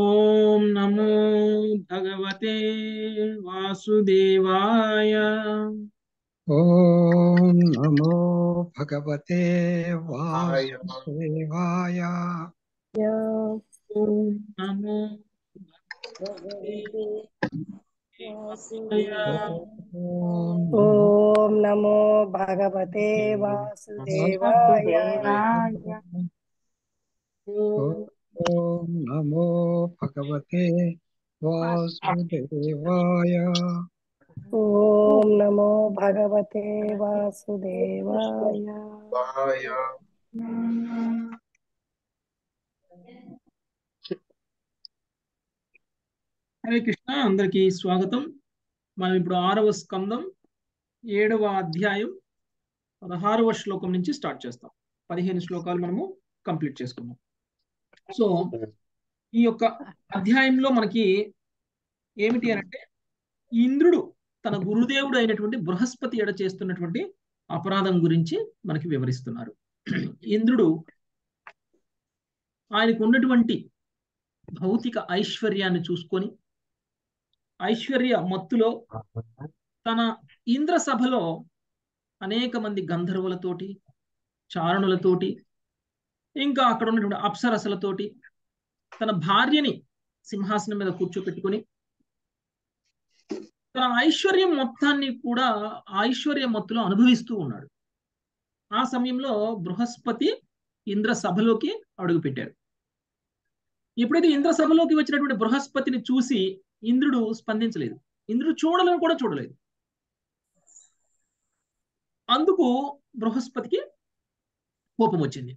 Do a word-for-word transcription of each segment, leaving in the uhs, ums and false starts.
ओम नमो भगवते वासुदेवाय। ओम नमो भगवते वासुदेवाय। ओम नमो भगवते वासुदेवाय। ओम नमो भगवते वासुदेवाय। ओम नमो भगवते वासुदेवाय। ओम नमो भगवते वासुदेवाय। हरे कृष्ण अंदर की स्वागतम। मैं इप्पुडु आरव स्कंदम एडवा अध्यायम पदहारव श्लोकम नुंची स्टार्ट चेस्ताम। पदिहेनु श्लोकालु मनमु कंप्लीट चेसुकुन्नाम। సో ఈ యొక్క అధ్యాయంలో మనకి ఏమిటి అంటే, ఇంద్రుడు తన గురుదేవుడు అయినటువంటి బృహస్పతి ఎడ చేస్తున్నటువంటి అపరాధం గురించి మనకి వివరిస్తున్నారు. ఇంద్రుడు ఆయనకు ఉన్నటువంటి భౌతిక ఐశ్వర్యాన్ని చూసుకొని ఐశ్వర్య మత్తులో తన ఇంద్ర సభలో అనేక మంది గంధర్వులతోటి, చారణులతోటి, ఇంకా అక్కడ ఉన్నటువంటి అప్సరసలతోటి, తన భార్యని సింహాసనం మీద కూర్చోపెట్టుకుని తన ఐశ్వర్యం మొత్తాన్ని కూడా ఐశ్వర్య మత్తులో అనుభవిస్తూ ఉన్నాడు. ఆ సమయంలో బృహస్పతి ఇంద్ర సభలోకి అడుగుపెట్టారు. ఎప్పుడైతే ఇంద్ర సభలోకి వచ్చినటువంటి బృహస్పతిని చూసి ఇంద్రుడు స్పందించలేదు, ఇంద్రుడు చూడలను కూడా చూడలేదు. అందుకు బృహస్పతికి కోపం వచ్చింది.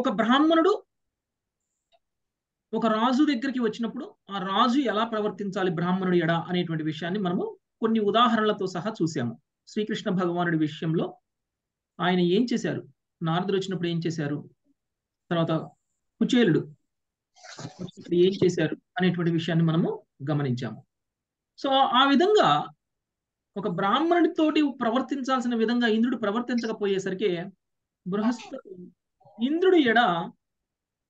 ఒక బ్రాహ్మణుడు ఒక రాజు దగ్గరికి వచ్చినప్పుడు ఆ రాజు ఎలా ప్రవర్తించాలి బ్రాహ్మణుడు ఎడ అనేటువంటి విషయాన్ని మనము కొన్ని ఉదాహరణలతో సహా చూసాము. శ్రీకృష్ణ భగవానుడి విషయంలో ఆయన ఏం చేశారు, నారదుడు వచ్చినప్పుడు ఏం చేశారు, తర్వాత కుచేలుడు ఏం చేశారు అనేటువంటి విషయాన్ని మనము గమనించాము. సో ఆ విధంగా ఒక బ్రాహ్మణుడితోటి ప్రవర్తించాల్సిన విధంగా ఇంద్రుడు ప్రవర్తించకపోయేసరికి బృహస్పతి ఇంద్రుడు ఎడ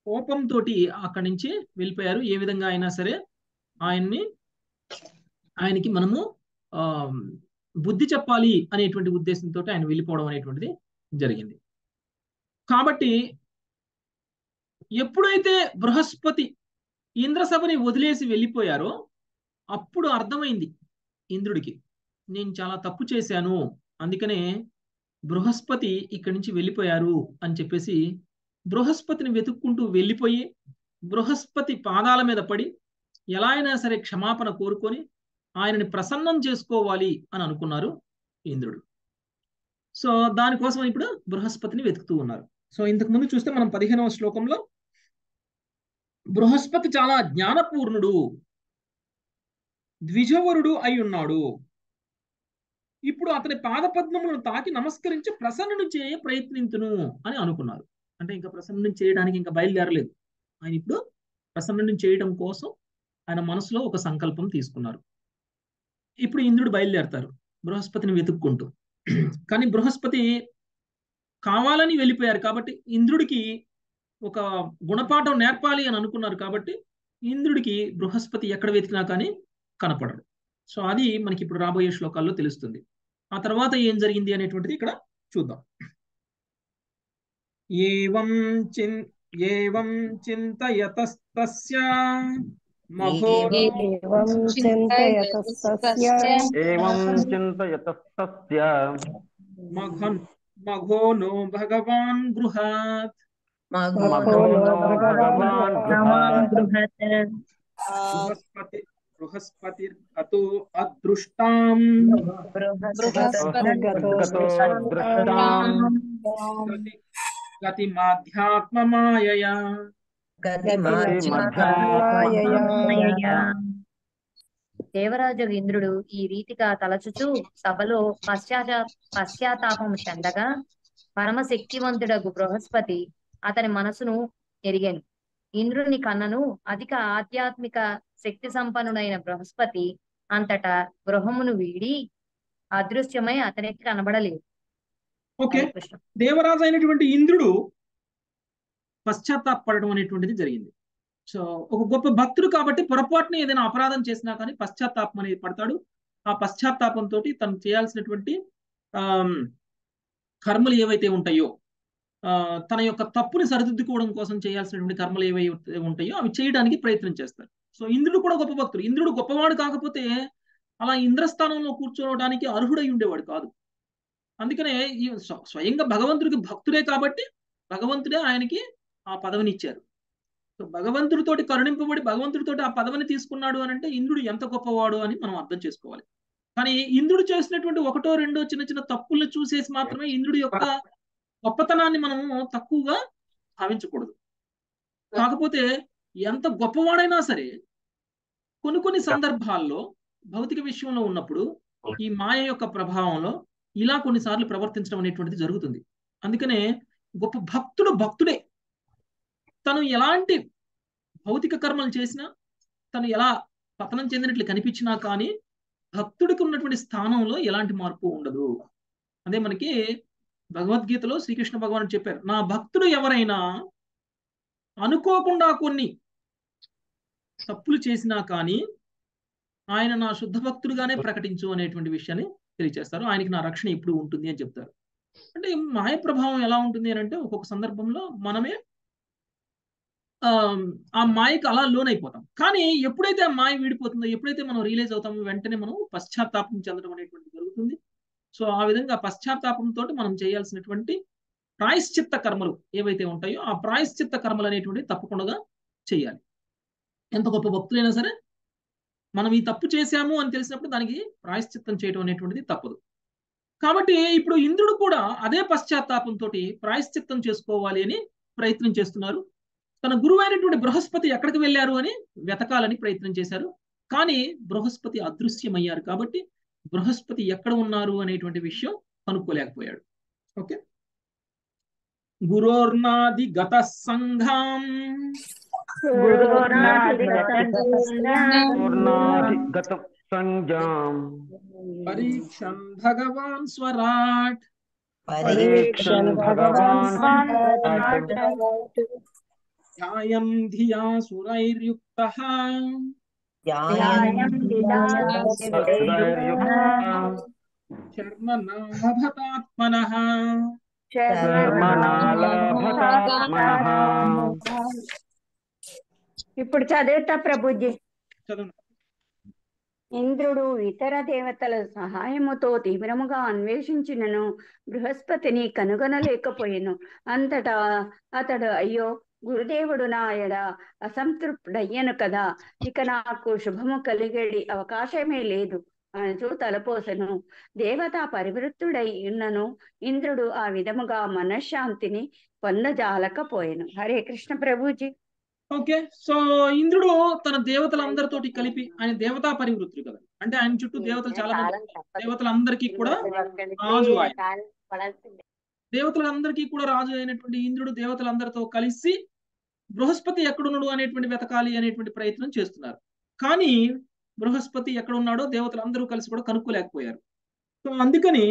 కోపంతో అక్కడి నుంచి వెళ్ళిపోయారు. ఏ విధంగా అయినా సరే ఆయన్ని ఆయనకి మనము ఆ బుద్ధి చెప్పాలి అనేటువంటి ఉద్దేశంతో ఆయన వెళ్ళిపోవడం అనేటువంటిది జరిగింది. కాబట్టి ఎప్పుడైతే బృహస్పతి ఇంద్రసభని వదిలేసి వెళ్ళిపోయారో అప్పుడు అర్థమైంది ఇంద్రుడికి, నేను చాలా తప్పు చేశాను, అందుకనే బృహస్పతి ఇక్కడి నుంచి వెళ్ళిపోయారు అని చెప్పేసి బృహస్పతిని వెతుక్కుంటూ వెళ్ళిపోయి బృహస్పతి పాదాల మీద పడి ఎలా అయినా సరే క్షమాపణ కోరుకొని ఆయనని ప్రసన్నం చేసుకోవాలి అని అనుకున్నారు ఇంద్రుడు. సో దానికోసం ఇప్పుడు బృహస్పతిని వెతుకుతూ ఉన్నారు. సో ఇంతకు ముందు చూస్తే మనం పదిహేనవ శ్లోకంలో బృహస్పతి చాలా జ్ఞానపూర్ణుడు, ద్విజవరుడు అయి ఉన్నాడు. ఇప్పుడు అతని పాదపద్మములను తాకి నమస్కరించి ప్రసన్నుని చేయ ప్రయత్నించును అని అనుకున్నారు. అంటే ఇంకా ప్రసన్నం చేయడానికి ఇంకా బయలుదేరలేదు ఆయన. ఇప్పుడు ప్రసన్నం చేయడం కోసం ఆయన మనసులో ఒక సంకల్పం తీసుకున్నారు. ఇప్పుడు ఇంద్రుడు బయలుదేరతారు బృహస్పతిని వెతుక్కుంటూ. కానీ బృహస్పతి కావాలని వెళ్ళిపోయారు కాబట్టి ఇంద్రుడికి ఒక గుణపాఠం నేర్పాలి అని అనుకున్నారు. కాబట్టి ఇంద్రుడికి బృహస్పతి ఎక్కడ వెతికినా కానీ కనపడడు. సో అది మనకి ఇప్పుడు రాబోయే శ్లోకాల్లో తెలుస్తుంది. ఆ తర్వాత ఏం జరిగింది అనేటువంటిది ఇక్కడ చూద్దాం. ఏవం చిన్ ఏవం చింతయతస్తస్య మహోరథం చింతయతస్తస్య ఏవం చింతయతస్తస్య మఘన్ మఘోనో భగవాన్ గృహాత్ మఘోనో భగవాన్ గృహాత్ బృహస్పతి బృహస్పతిర్గతో అదృష్టాం గతిమాధ్యాత్మ మాయయా దేవరాజు ఇంద్రుడు ఈ రీతిగా తలచుచూ సభలో పశ్చాత పశ్చాత్తాపం చెందగా పరమశక్తివంతుడగు బృహస్పతి అతని మనసును ఎరిగెను. ఇంద్రుని కన్నను అధిక ఆధ్యాత్మిక శక్తి సంపన్నుడైన బృహస్పతి అంతటా గృహమును వీడి అదృశ్యమై అతనికి కనబడలేదు. ఓకే, దేవరాజు అయినటువంటి ఇంద్రుడు పశ్చాత్తాపడడం అనేటువంటిది జరిగింది. సో ఒక గొప్ప భక్తుడు కాబట్టి పొరపాటున ఏదైనా అపరాధం చేసినా కానీ పశ్చాత్తాపం అనేది పడతాడు. ఆ పశ్చాత్తాపంతో తను చేయాల్సినటువంటి ఆ కర్మలు ఏవైతే ఉంటాయో, తన యొక్క తప్పుని సరిదిద్దుకోవడం కోసం చేయాల్సినటువంటి కర్మలు ఏవైతే ఉంటాయో అవి చేయడానికి ప్రయత్నం చేస్తారు. సో ఇంద్రుడు కూడా గొప్ప భక్తుడు. ఇంద్రుడు గొప్పవాడు కాకపోతే అలా ఇంద్రస్థానంలో కూర్చోవడానికి అర్హుడై ఉండేవాడు కాదు. అందుకనే ఈ స్వయంగా భగవంతుడికి భక్తుడే కాబట్టి భగవంతుడే ఆయనకి ఆ పదవిని ఇచ్చారు. సో భగవంతుడితోటి కరుణింపబడి భగవంతుడితోటి ఆ పదవిని తీసుకున్నాడు అని అంటే ఇంద్రుడు ఎంత గొప్పవాడు అని మనం అర్థం చేసుకోవాలి. కానీ ఇంద్రుడు చేసినటువంటి ఒకటో రెండో చిన్న చిన్న తప్పుల్ని చూసేసి మాత్రమే ఇంద్రుడి యొక్క గొప్పతనాన్ని మనము తక్కువగా భావించకూడదు. కాకపోతే ఎంత గొప్పవాడైనా సరే కొన్ని కొన్ని సందర్భాల్లో భౌతిక విషయంలో ఉన్నప్పుడు ఈ మాయ యొక్క ప్రభావంలో ఇలా కొన్నిసార్లు ప్రవర్తించడం అనేటువంటిది జరుగుతుంది. అందుకనే గొప్ప భక్తుడు భక్తుడే. తను ఎలాంటి భౌతిక కర్మలు చేసినా, తను ఎలా పతనం చెందినట్లు కనిపించినా కానీ భక్తుడికి ఉన్నటువంటి స్థానంలో ఎలాంటి మార్పు ఉండదు. అదే మనకి భగవద్గీతలో శ్రీకృష్ణ భగవానుడు చెప్పారు, నా భక్తుడు ఎవరైనా అనుకోకుండా కొన్ని తప్పులు చేసినా కానీ ఆయన నా శుద్ధ భక్తుడుగానే ప్రకటించు అనేటువంటి విషయాన్ని తెలియజేస్తారు. ఆయనకి నా రక్షణ ఎప్పుడు ఉంటుంది అని చెప్తారు. అంటే మాయ ప్రభావం ఎలా ఉంటుంది అని అంటే ఒక్కొక్క సందర్భంలో మనమే ఆ మాయకు అలా లోన్ అయిపోతాం. కానీ ఎప్పుడైతే ఆ మాయ వీడిపోతుందో, ఎప్పుడైతే మనం రియలైజ్ అవుతామో వెంటనే మనం పశ్చాత్తాపం చెందడం అనేటువంటి జరుగుతుంది. సో ఆ విధంగా పశ్చాత్తాపంతో మనం చేయాల్సినటువంటి ప్రాయశ్చిత్త కర్మలు ఏవైతే ఉంటాయో ఆ ప్రాయశ్చిత్త కర్మలు అనేటువంటివి తప్పకుండా చేయాలి. ఎంత గొప్ప భక్తులైనా సరే మనం ఈ తప్పు చేశాము అని తెలిసినప్పుడు దానికి ప్రాయశ్చిత్తం చేయడం అనేటువంటిది తప్పదు. కాబట్టి ఇప్పుడు ఇంద్రుడు కూడా అదే పశ్చాత్తాపంతో ప్రాయశ్చిత్తం చేసుకోవాలి అని ప్రయత్నం చేస్తున్నారు. తన గురువు అయినటువంటి బృహస్పతి ఎక్కడికి వెళ్ళారు అని వెతకాలని ప్రయత్నం చేశారు. కానీ బృహస్పతి అదృశ్యమయ్యారు కాబట్టి బృహస్పతి ఎక్కడ ఉన్నారు అనేటువంటి విషయం కనుక్కోలేకపోయాడు. ఓకే, గురోర్నాది గత సంఘాం భగవాన్ స్వరాట్ ధ్యాయం ధియా సురైర్యుక్తః శర్మ నాభతాత్మనః ఇప్పుడు చదివేత ప్రభుజీ, ఇంద్రుడు ఇతర దేవతల సహాయముతో తీవ్రముగా అన్వేషించినను బృహస్పతిని కనుగొనలేకపోయాను. అంతటా అతడు, అయ్యో గురుదేవుడు నాయడ అసంతృప్తుడయ్యను కదా, ఇక నాకు శుభము కలిగేడి అవకాశమే లేదు అనచూ తలపోసెను. దేవతా పరివృత్తుడై ఉన్నను ఇంద్రుడు ఆ విధముగా మనశ్శాంతిని పొందజాలకపోయాను. హరే కృష్ణ ప్రభుజీ. ఓకే, సో ఇంద్రుడు తన దేవతలందరితోటి కలిపి, ఆయన దేవతా పరివృత్తుడు కదా, అంటే ఆయన చుట్టూ దేవతలు చాలా మంది, దేవతలందరికీ కూడా రాజు, దేవతలందరికీ కూడా రాజు అయినటువంటి ఇంద్రుడు దేవతలందరితో కలిసి బృహస్పతి ఎక్కడున్నాడు అనేటువంటి వెతకాలి అనేటువంటి ప్రయత్నం చేస్తున్నారు. కానీ బృహస్పతి ఎక్కడున్నాడో దేవతలందరూ కలిసి కూడా కనుక్కోలేకపోయారు. సో అందుకని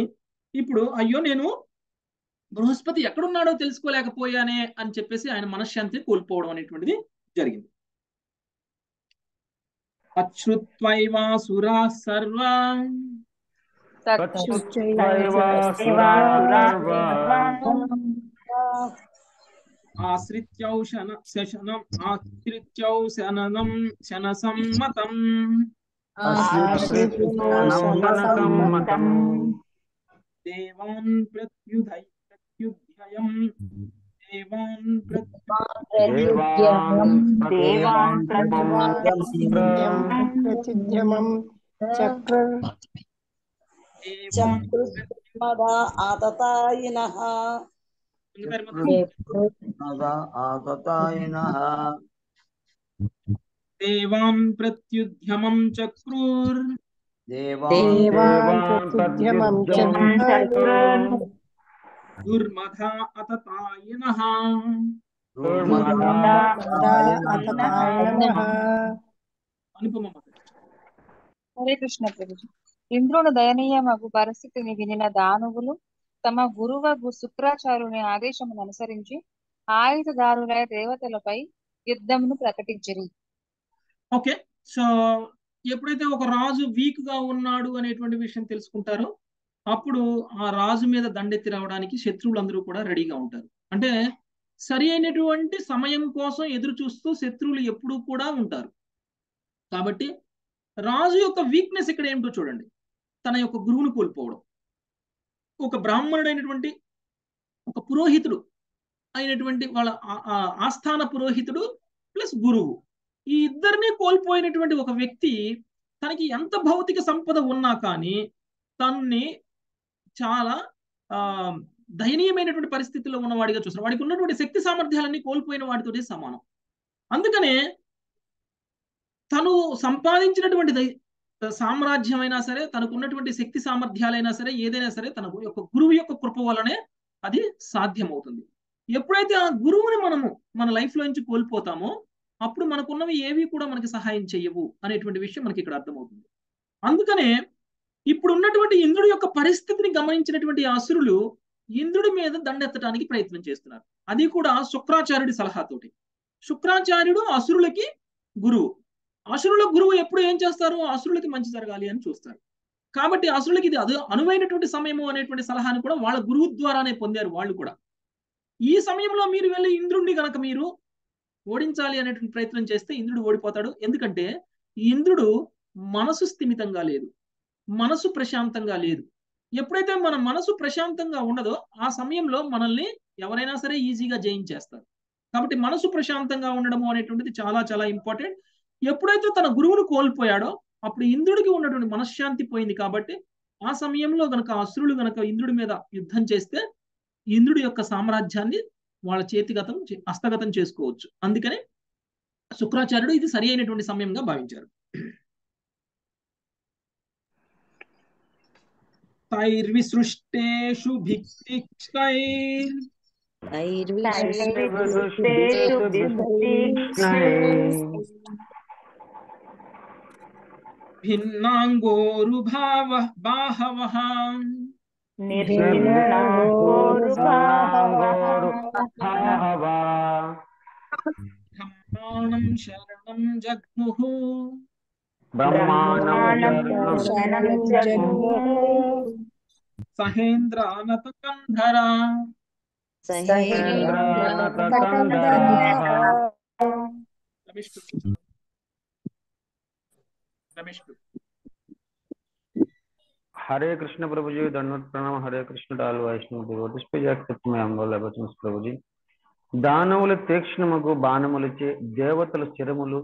ఇప్పుడు అయ్యో నేను బృహస్పతి ఎక్కడున్నాడో తెలుసుకోలేకపోయానే అని చెప్పేసి ఆయన మనశ్శాంతిని కోల్పోవడం అనేటువంటిది జరిగింది. దేవాన్ ప్రత్యుద్యమం చక్రూర్ దుర్మధా అతతాయనః హరే కృష్ణ ప్రభుజీ. ఇంద్రుని దయనీయమగు పరిస్థితిని వినిన దానవులు తమ గురువగు శుక్రాచార్యుని ఆదేశమును అనుసరించి ఆయుధదారులై దేవతలపై యుద్ధమును ప్రకటించిరి. ఓకే, సో ఎప్పుడైతే ఒక రాజు వీక్ గా ఉన్నాడు అనేటువంటి విషయం తెలుసుకుంటారో అప్పుడు ఆ రాజు మీద దండెత్తి రావడానికి శత్రువులందరూ కూడా రెడీగా ఉంటారు. అంటే సరి అయినటువంటి సమయం కోసం ఎదురు చూస్తూ శత్రువులు ఎప్పుడూ కూడా ఉంటారు. కాబట్టి రాజు యొక్క వీక్నెస్ ఇక్కడ ఏమిటో చూడండి, తన యొక్క గురువును కోల్పోవడం. ఒక బ్రాహ్మణుడైనటువంటి ఒక పురోహితుడు అయినటువంటి వాళ్ళ ఆస్థాన పురోహితుడు ప్లస్ గురువు, ఈ ఇద్దరిని కోల్పోయినటువంటి ఒక వ్యక్తి తనకి ఎంత భౌతిక సంపద ఉన్నా కానీ తనని చాలా ఆ దయనీయమైనటువంటి పరిస్థితుల్లో ఉన్నవాడిగా చూస్తారు. వాడికి ఉన్నటువంటి శక్తి సామర్థ్యాలన్నీ కోల్పోయిన వాడితోనే సమానం. అందుకనే తను సంపాదించినటువంటి సామ్రాజ్యం అయినా సరే, తనకు ఉన్నటువంటి శక్తి సామర్థ్యాలైనా సరే, ఏదైనా సరే తన యొక్క గురువు యొక్క కృప వలనే అది సాధ్యమవుతుంది. ఎప్పుడైతే ఆ గురువుని మనము మన లైఫ్ లో నుంచి కోల్పోతామో అప్పుడు మనకున్నవి ఏవి కూడా మనకి సహాయం చేయవు అనేటువంటి విషయం మనకి ఇక్కడ అర్థమవుతుంది. అందుకనే ఇప్పుడు ఉన్నటువంటి ఇంద్రుడి యొక్క పరిస్థితిని గమనించినటువంటి అసురులు ఇంద్రుడి మీద దండెత్తడానికి ప్రయత్నం చేస్తున్నారు. అది కూడా శుక్రాచార్యుడి సలహాతోటి. శుక్రాచార్యుడు అసురులకి గురువు. అసురుల గురువు ఎప్పుడు ఏం చేస్తారు, అసురులకి మంచి జరగాలి అని చూస్తారు. కాబట్టి అసురులకి ఇది అది అనువైనటువంటి సమయము అనేటువంటి సలహాని కూడా వాళ్ళ గురువు ద్వారానే పొందారు వాళ్ళు కూడా. ఈ సమయంలో మీరు వెళ్ళి ఇంద్రుడిని కనుక మీరు ఓడించాలి అనేటువంటి ప్రయత్నం చేస్తే ఇంద్రుడు ఓడిపోతాడు. ఎందుకంటే ఇంద్రుడు మనసు స్థిమితంగా లేదు, మనసు ప్రశాంతంగా లేదు. ఎప్పుడైతే మన మనసు ప్రశాంతంగా ఉండదో ఆ సమయంలో మనల్ని ఎవరైనా సరే ఈజీగా జయించేస్తారు. కాబట్టి మనసు ప్రశాంతంగా ఉండడము అనేటువంటిది చాలా చాలా ఇంపార్టెంట్. ఎప్పుడైతే తన గురువును కోల్పోయాడో అప్పుడు ఇంద్రుడికి ఉన్నటువంటి మనశ్శాంతి పోయింది. కాబట్టి ఆ సమయంలో గనక అసురులు గనక ఇంద్రుడి మీద యుద్ధం చేస్తే ఇంద్రుడి యొక్క సామ్రాజ్యాన్ని వాళ్ళ చేతిగతం హస్తగతం చేసుకోవచ్చు. అందుకనే శుక్రాచార్యుడు ఇది సరి అయినటువంటి సమయంగా భావించారు. తైర్విసృష్టేషు భిక్షిక్షైర్ భిన్నాంగోరుభావః బాహవః బ్రహ్మాణం శరణం జగ్ముః సహేంద్రానతకంధరా हरे कृष्ण प्रभु जी, दंडवत प्रणाम. हरे कृष्ण डाल वैष्णव देवों पे जाकर में हम लभचन प्रभु जी दानवुल तीक्ष्णमुगु बाणमुलचे देवतल शिरमुलु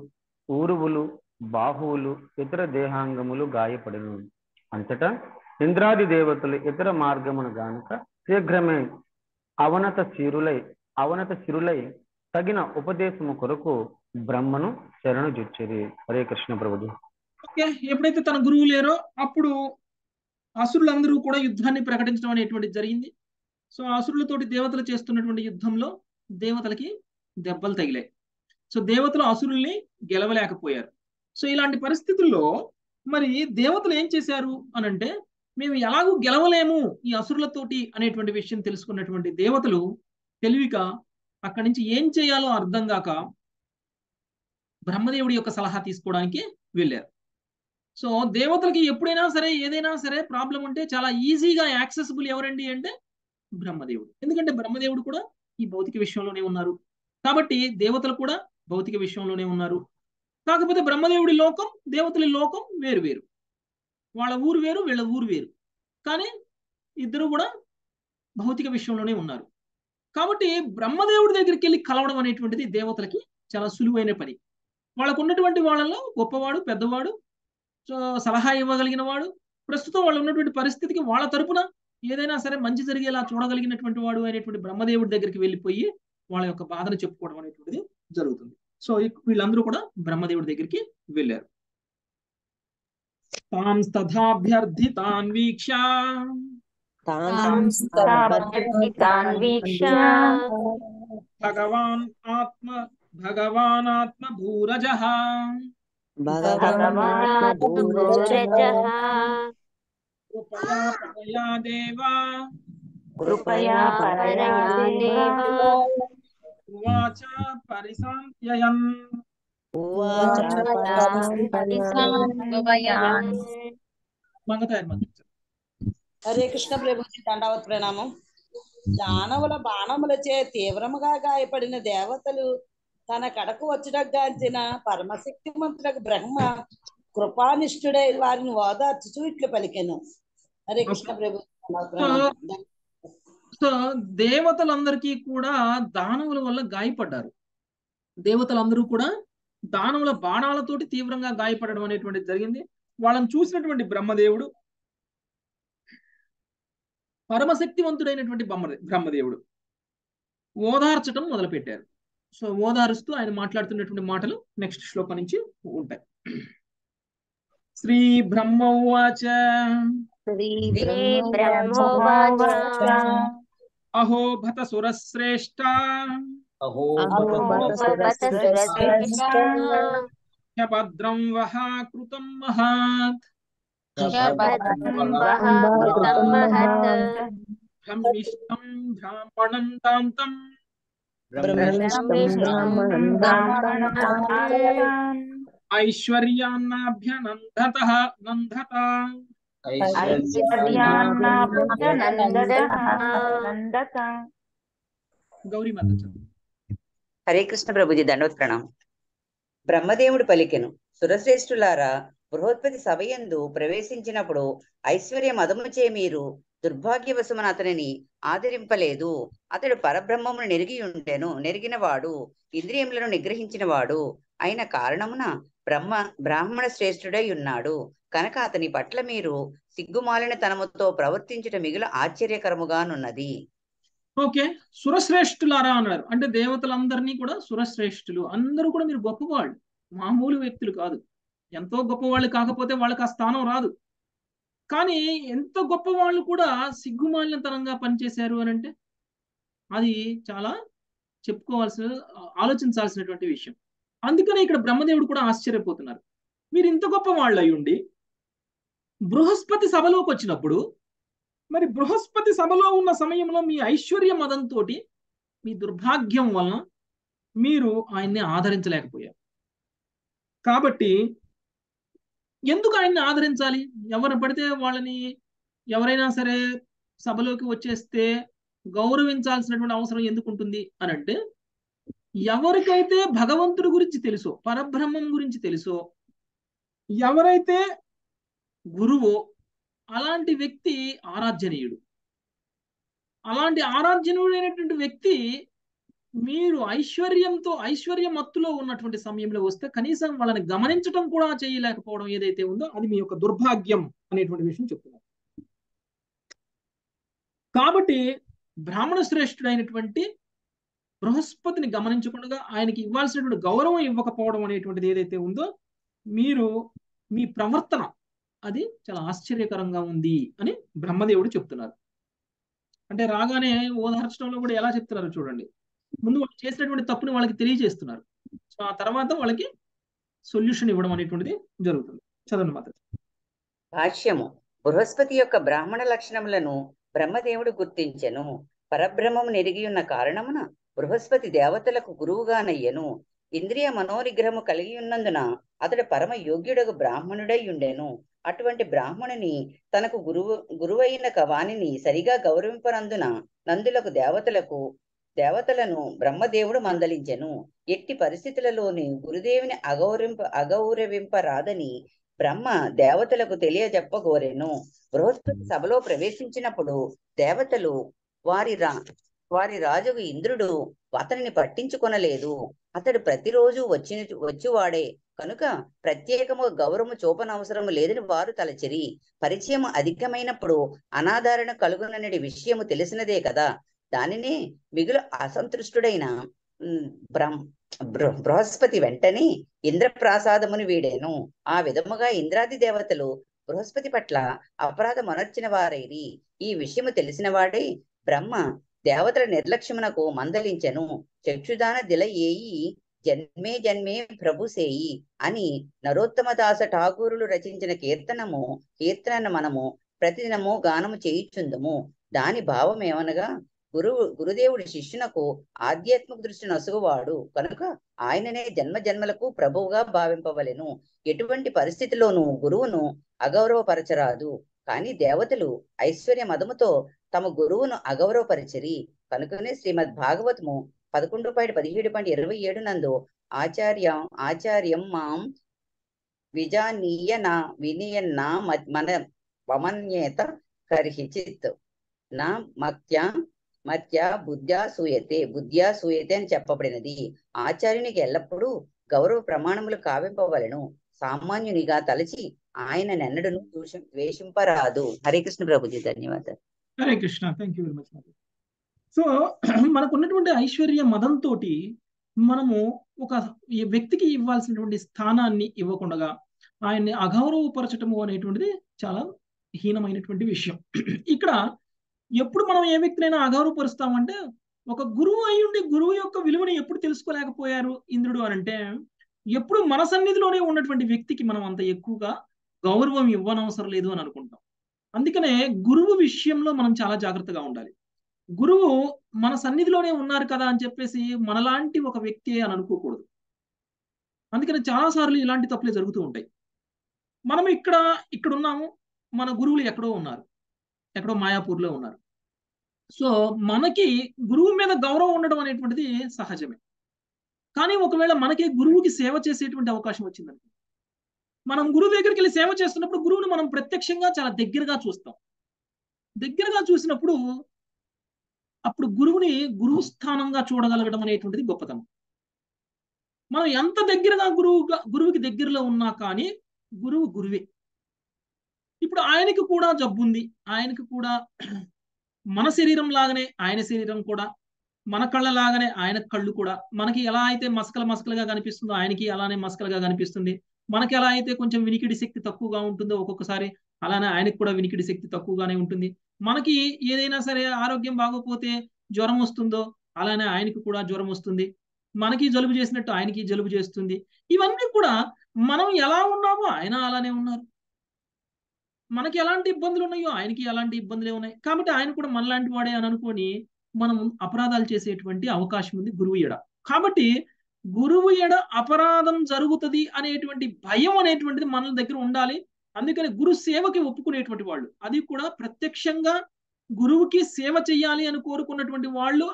ऊरुवुलु బాహువులు ఇతర దేహాంగములు గాయపడను. అంతటా ఇంద్రాది దేవతలు ఇతర మార్గమును గానుక శీఘ్రమే అవనత శిరులై అవనత శిరులై తగిన ఉపదేశము కొరకు బ్రహ్మను శరణు జొచ్చిరి. హరే కృష్ణ ప్రభుజీ. ఓకే, ఎప్పుడైతే తన గురువు లేరో అప్పుడు అసురులందరూ కూడా యుద్ధాన్ని ప్రకటించడం అనేటువంటిది జరిగింది. సో అసురులతోటి దేవతలు చేస్తున్నటువంటి యుద్ధంలో దేవతలకి దెబ్బలు తగిలాయి. సో దేవతలు అసురుల్ని గెలవలేకపోయారు. సో ఇలాంటి పరిస్థితుల్లో మరి దేవతలు ఏం చేశారు అనంటే, మేము ఎలాగూ గెలవలేము ఈ అసురులతోటి అనేటువంటి విషయం తెలుసుకున్నటువంటి దేవతలు తెలివిక అక్కడి నుంచి ఏం చేయాలో అర్థం కాక బ్రహ్మదేవుడి యొక్క సలహా తీసుకోవడానికి వెళ్ళారు. సో దేవతలకి ఎప్పుడైనా సరే ఏదైనా సరే ప్రాబ్లం ఉంటే చాలా ఈజీగా యాక్సెసిబుల్ ఎవరండి అంటే బ్రహ్మదేవుడు. ఎందుకంటే బ్రహ్మదేవుడు కూడా ఈ భౌతిక విషయంలోనే ఉన్నారు. కాబట్టి దేవతలు కూడా భౌతిక విషయంలోనే ఉన్నారు. కాకపోతే బ్రహ్మదేవుడి లోకం దేవతల లోకం వేరు వేరు, వాళ్ళ ఊరు వేరు వీళ్ళ ఊరు వేరు. కానీ ఇద్దరు కూడా భౌతిక విషయంలోనే ఉన్నారు. కాబట్టి బ్రహ్మదేవుడి దగ్గరికి వెళ్ళి కలవడం అనేటువంటిది దేవతలకి చాలా సులువైన పని. వాళ్ళకు ఉన్నటువంటి వాళ్ళలో గొప్పవాడు, పెద్దవాడు, సలహా ఇవ్వగలిగిన వాడు, ప్రస్తుతం వాళ్ళు ఉన్నటువంటి పరిస్థితికి వాళ్ళ తరపున ఏదైనా సరే మంచి జరిగేలా చూడగలిగినటువంటి వాడు అనేటువంటి బ్రహ్మదేవుడి దగ్గరికి వెళ్ళిపోయి వాళ్ళ యొక్క బాధను చెప్పుకోవడం అనేటువంటిది జరుగుతుంది. సో వీళ్ళందరూ కూడా బ్రహ్మదేవుడి దగ్గరికి వెళ్ళారు. తాంస్తథాభ్యర్థితాన్ వీక్ష తాంస్తథాభ్యర్థితాన్ వీక్ష భగవాన్ ఆత్మ భగవాన్ ఆత్మ భూరజః భగవాన్ ఆత్మ భూరజః కృపయా దేవ కృపయా పరయా దేవ उवाच परिसंत्ययन् हरे कृष्ण प्रभु दंडवत् प्रणाम दानवल बाणमुलचे तीव्रमुगा गायपडिन देवतलु तन कड़कु वच्चटगांचिन परमशक्तिमंतुडगु ब्रह्म कृपानिष्ठुडै वारिनि ओदार्चुचू इट्ल पलिकेनु हरे कृष्ण प्रभु दंडवत् సో దేవతలందరికీ కూడా దానవుల వల్ల గాయపడ్డారు. దేవతలందరూ కూడా దానవుల బాణాలతోటి తీవ్రంగా గాయపడడం అనేటువంటిది జరిగింది. వాళ్ళని చూసినటువంటి బ్రహ్మదేవుడు, పరమశక్తివంతుడైనటువంటి బ్రహ్మదేవుడు ఓదార్చడం మొదలుపెట్టారు. సో ఓదారుస్తూ ఆయన మాట్లాడుతున్నటువంటి మాటలు నెక్స్ట్ శ్లోకం నుంచి ఉంటాయి. శ్రీ బ్రహ్మోవాచ अहो भत सुरश्रेष्ठा भद्रं वहा कृतं महत् ब्रह्मिष्ठं ब्राह्मणं दान्तं ऐश्वर्यान्नाभ्यनन्दतः नन्दता गौरी माता हरे कृष्ण प्रभुजी दंडवत् प्रणाम ब्रह्मदेवुडु पलिकेनु सुरश्रेष्ठुलारा बृहत्पति सभयंदु प्रवेशिंचिनप्पुडु ऐश्वर्य मदमुचे मीरु दुर्भाग्यवशमुन अतनिनि आदरिंपलेदु अतडु परब्रह्ममुनु नेरिगि उंडेनु नेरिगिनवाडु इंद्रियमुలను నిగ్రహించినవాడు అయిన కారణమున బ్రహ్మ బ్రాహ్మణ శ్రేష్ఠుడై ఉన్నాడు కనుక అతని పట్ల మీరు సిగ్గుమాలిన తనముతో ప్రవర్తించుట మిగుల ఆశ్చర్యకరముగానున్నది. ఓకే, సురశ్రేష్ఠులారా అన్నారు అంటే దేవతలందరినీ కూడా సురశ్రేష్ఠులు, అందరూ కూడా మీరు గొప్పవాళ్ళు, మామూలు వ్యక్తులు కాదు. ఎంతో గొప్పవాళ్ళు కాకపోతే వాళ్ళకి ఆ స్థానం రాదు. కానీ ఎంతో గొప్పవాళ్ళు కూడా సిగ్గుమాలిన తరంగా పనిచేశారు అని అంటే అది చాలా చెప్పుకోవాల్సిన ఆలోచించాల్సినటువంటి విషయం. అందుకనే ఇక్కడ బ్రహ్మదేవుడు కూడా ఆశ్చర్యపోతున్నారు. మీరు ఇంత గొప్ప వాళ్ళు అయ్యుండి బృహస్పతి సభలోకి వచ్చినప్పుడు, మరి బృహస్పతి సభలో ఉన్న సమయంలో మీ ఐశ్వర్య మదంతో మీ దుర్భాగ్యం వలన మీరు ఆయన్ని ఆదరించలేకపోయారు. కాబట్టి ఎందుకు ఆయన్ని ఆదరించాలి? ఎవరు పడితే వాళ్ళని ఎవరైనా సరే సభలోకి వచ్చేస్తే గౌరవించాల్సినటువంటి అవసరం ఎందుకు ఉంటుంది అని అంటే, ఎవరికైతే భగవంతుడి గురించి తెలుసో, పరబ్రహ్మం గురించి తెలుసో, ఎవరైతే గురువో అలాంటి వ్యక్తి ఆరాధ్యనీయుడు. అలాంటి ఆరాధ్యనీయుడైనటువంటి వ్యక్తి మీరు ఐశ్వర్యంతో ఐశ్వర్య మత్తులో ఉన్నటువంటి సమయంలో వస్తే కనీసం వాళ్ళని గమనించడం కూడా చేయలేకపోవడం ఏదైతే ఉందో అది మీ యొక్క దుర్భాగ్యం అనేటువంటి విషయం చెప్తున్నారు. కాబట్టి బ్రాహ్మణ శ్రేష్ఠుడైనటువంటి బృహస్పతిని గమనించకుండా ఆయనకి ఇవ్వాల్సినటువంటి గౌరవం ఇవ్వకపోవడం అనేటువంటిది ఏదైతే ఉందో మీరు మీ ప్రవర్తన అది చాలా ఆశ్చర్యకరంగా ఉంది అని బ్రహ్మదేవుడు చెప్తున్నారు. అంటే రాగానే ఓదార్చడంలో కూడా ఎలా చెప్తున్నారు చూడండి. ముందు వాళ్ళు చేసినటువంటి తప్పుని వాళ్ళకి తెలియజేస్తున్నారు. సో ఆ తర్వాత వాళ్ళకి సొల్యూషన్ ఇవ్వడం అనేటువంటిది జరుగుతుంది. చదవండి మాత. భాష్యము: బృహస్పతి యొక్క బ్రాహ్మణ లక్షణములను బ్రహ్మదేవుడు గుర్తించెను. పరబ్రహ్మము నెరిగి ఉన్న కారణమున బృహస్పతి దేవతలకు గురువుగానయ్యను. ఇంద్రియ మనోనిగ్రహము కలిగి ఉన్నందున అతడు పరమ యోగ్యుడగు బ్రాహ్మణుడై ఉండెను. అటువంటి బ్రాహ్మణుని తనకు గురువు గురువైన వానిని సరిగా గౌరవింపనందున నందులకు దేవతలకు దేవతలను బ్రహ్మదేవుడు మందలించెను. ఎట్టి పరిస్థితులలోని గురుదేవుని అగౌరవింప అగౌరవింపరాదని బ్రహ్మ దేవతలకు తెలియజెప్పగోరెను. బృహస్పతి సభలో ప్రవేశించినప్పుడు దేవతలు వారి రా వారి రాజుకు ఇంద్రుడు అతనిని పట్టించుకొనలేదు. అతడు ప్రతిరోజు వచ్చి వచ్చివాడే కనుక ప్రత్యేకము గౌరవము చూపనవసరం లేదని వారు తలచిరి. పరిచయం అధికమైనప్పుడు అనాదరణ కలుగుననే విషయము తెలిసినదే కదా, దానినే మిగులు అసంతృష్టుడైన బృహస్పతి వెంటనే ఇంద్రప్రాసాదమును వీడేను. ఆ విధముగా ఇంద్రాది దేవతలు బృహస్పతి పట్ల అపరాధమొనర్చిన వారైరి. ఈ విషయము తెలిసిన వాడే బ్రహ్మ దేవతల నిర్లక్ష్యమునకు మందలించెను. చక్షుదాన దిలయేయి జన్మే జన్మే ప్రభుసేయి అని నరోత్తమదాస ఠాగూరులు రచించిన కీర్తనము కీర్తనను మనము ప్రతిదినము గానము చేయుచుందము. దాని భావం ఏమనగా गुरु गुरुदेवुడి శిష్యునకు ఆధ్యాత్మిక దృష్టిని నసుగువాడు కనుక ఆయననే జన్మ జన్మలకు ప్రభువుగా భావింపవలెను. ఎటువంటి పరిస్థితిలోనూ గురువును అగౌరవపరచరాదు. కానీ దేవతలు ఐశ్వర్య మదముతో తమ గురువును అగౌరవపరిచిరి. కనుకనే శ్రీమద్ భాగవతము పదకొండు పాయింట్ పదిహేడు పాయింట్ ఇరవై ఏడు నందు ఆచార్యం ఆచార్యం మాం విజానీయన వినియన్న మన వమన్యేత కర్హిచిత్ నా మత్యా మత్యా బుద్ధ్యా సూయతే బుద్ధ్యా సూయతే అని చెప్పబడినది. ఆచార్యునికి ఎల్లప్పుడూ గౌరవ ప్రమాణములు కావింపవలను. సామాన్యునిగా తలచి ఆయన నెన్నడును ద్వేషింపరాదు. హరే కృష్ణ ప్రభుజీ, ధన్యవాదాలు. Hare Krishna, thank you very much. So మనకున్నటువంటి ఐశ్వర్య మదంతో మనము ఒక వ్యక్తికి ఇవ్వాల్సినటువంటి స్థానాన్ని ఇవ్వకుండా ఆయన్ని అగౌరవపరచటము అనేటువంటిది చాలా హీనమైనటువంటి విషయం. ఇక్కడ ఎప్పుడు మనం ఏ వ్యక్తినైనా అగౌరవపరుస్తామంటే, ఒక గురువు అయ్యుండి గురువు యొక్క విలువని ఎప్పుడు తెలుసుకోలేకపోయారు ఇంద్రుడు అని అంటే, ఎప్పుడు మన సన్నిధిలోనే ఉన్నటువంటి వ్యక్తికి మనం అంత ఎక్కువగా గౌరవం ఇవ్వనవసరం లేదు అని అనుకుంటాం. అందుకనే గురువు విషయంలో మనం చాలా జాగ్రత్తగా ఉండాలి. గురువు మన సన్నిధిలోనే ఉన్నారు కదా అని చెప్పేసి మనలాంటి ఒక వ్యక్తి అని అనుకోకూడదు. అందుకని చాలాసార్లు ఇలాంటి తప్పులే జరుగుతూ ఉంటాయి. మనం ఇక్కడ ఇక్కడున్నాము, మన గురువులు ఎక్కడో ఉన్నారు, ఎక్కడో మాయాపూర్లో ఉన్నారు. సో మనకి గురువు మీద గౌరవం ఉండడం అనేటువంటిది సహజమే. కానీ ఒకవేళ మనకి గురువుకి సేవ చేసేటువంటి అవకాశం వచ్చిందనుకో, మనం గురువు దగ్గరికి వెళ్ళి సేవ చేస్తున్నప్పుడు గురువుని మనం ప్రత్యక్షంగా చాలా దగ్గరగా చూస్తాం. దగ్గరగా చూసినప్పుడు అప్పుడు గురువుని గురువు స్థానంగా చూడగలగడం అనేటువంటిది గొప్పతనం. మనం ఎంత దగ్గరగా గురువుగా గురువుకి దగ్గరలో ఉన్నా కానీ గురువు గురువే. ఇప్పుడు ఆయనకి కూడా జబ్బుంది, ఆయనకి కూడా మన శరీరం లాగానే ఆయన శరీరం కూడా, మన కళ్ళ లాగానే ఆయన కళ్ళు కూడా, మనకి ఎలా అయితే మసకల మసకలుగా కనిపిస్తుందో ఆయనకి అలానే మసకలుగా కనిపిస్తుంది. మనకి ఎలా అయితే కొంచెం వినికిడి శక్తి తక్కువగా ఉంటుందో ఒక్కొక్కసారి అలానే ఆయనకు కూడా వినికిడి శక్తి తక్కువగానే ఉంటుంది. మనకి ఏదైనా సరే ఆరోగ్యం బాగోపోతే జ్వరం వస్తుందో అలానే ఆయనకి కూడా జ్వరం వస్తుంది. మనకి జలుబు చేసినట్టు ఆయనకి జలుబు చేస్తుంది. ఇవన్నీ కూడా మనం ఎలా ఉన్నామో ఆయన అలానే ఉన్నారు. మనకి ఎలాంటి ఇబ్బందులు ఉన్నాయో ఆయనకి ఎలాంటి ఇబ్బందులే ఉన్నాయి. కాబట్టి ఆయన కూడా మనలాంటి వాడే అని అనుకొని మనం అపరాధాలు చేసేటువంటి అవకాశం ఉంది గురువు ఎడ. కాబట్టి గురువు ఎడ అపరాధం జరుగుతుంది అనేటువంటి భయం అనేటువంటిది మన దగ్గర ఉండాలి. అందుకని గురు సేవకి ఒప్పుకునేటువంటి వాళ్ళు, అది కూడా ప్రత్యక్షంగా గురువుకి సేవ చేయాలి అని కోరుకున్నటువంటి వాళ్ళు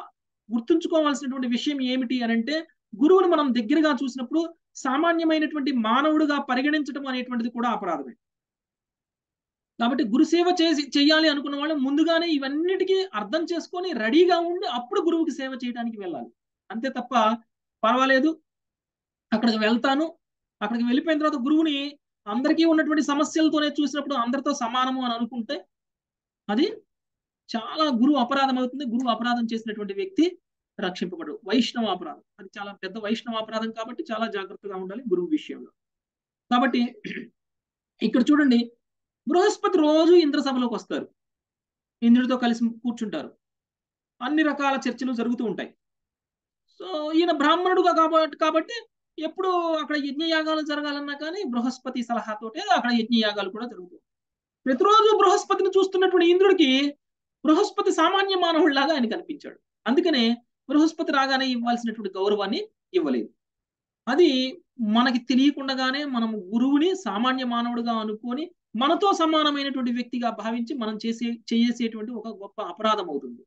గుర్తుంచుకోవాల్సినటువంటి విషయం ఏమిటి అని అంటే, గురువుని మనం దగ్గరగా చూసినప్పుడు సామాన్యమైనటువంటి మానవుడిగా పరిగణించడం అనేటువంటిది కూడా అపరాధమే. కాబట్టి గురుసేవ చేసి చేయాలి అనుకున్న వాళ్ళు ముందుగానే ఇవన్నిటికీ అర్థం చేసుకొని రెడీగా ఉండి అప్పుడు గురువుకి సేవ చేయడానికి వెళ్ళాలి. అంతే తప్ప పర్వాలేదు అక్కడికి వెళ్తాను, అక్కడికి వెళ్ళిపోయిన తర్వాత గురువుని అందరికీ ఉన్నటువంటి సమస్యలతోనే చూసినప్పుడు అందరితో సమానము అని అనుకుంటే అది చాలా గురువు అపరాధం అవుతుంది. గురువు అపరాధం చేసినటువంటి వ్యక్తి రక్షింపబడు. వైష్ణవ అపరాధం, అది చాలా పెద్ద వైష్ణవ అపరాధం. కాబట్టి చాలా జాగ్రత్తగా ఉండాలి గురువు విషయంలో. కాబట్టి ఇక్కడ చూడండి, బృహస్పతి రోజు ఇంద్ర సభలోకి వస్తారు, ఇంద్రుడితో కలిసి కూర్చుంటారు, అన్ని రకాల చర్చలు జరుగుతూ ఉంటాయి. సో ఈయన బ్రాహ్మణుడుగా కాబట్టి కాబట్టి ఎప్పుడు అక్కడ యజ్ఞయాగాలు జరగాలన్నా కానీ బృహస్పతి సలహాతోటే అక్కడ యజ్ఞయాగాలు కూడా జరుగుతాయి. ప్రతిరోజు బృహస్పతిని చూస్తున్నటువంటి ఇంద్రుడికి బృహస్పతి సామాన్య మానవుడిలాగా ఆయన కనిపించాడు. అందుకనే బృహస్పతి రాగానే ఇవ్వాల్సినటువంటి గౌరవాన్ని ఇవ్వలేదు. అది మనకి తెలియకుండానే మనం గురువుని సామాన్య మానవుడిగా అనుకొని మనతో సమానమైనటువంటి వ్యక్తిగా భావించి మనం చేసే చేసేటువంటి ఒక గొప్ప అపరాధం అవుతుంది.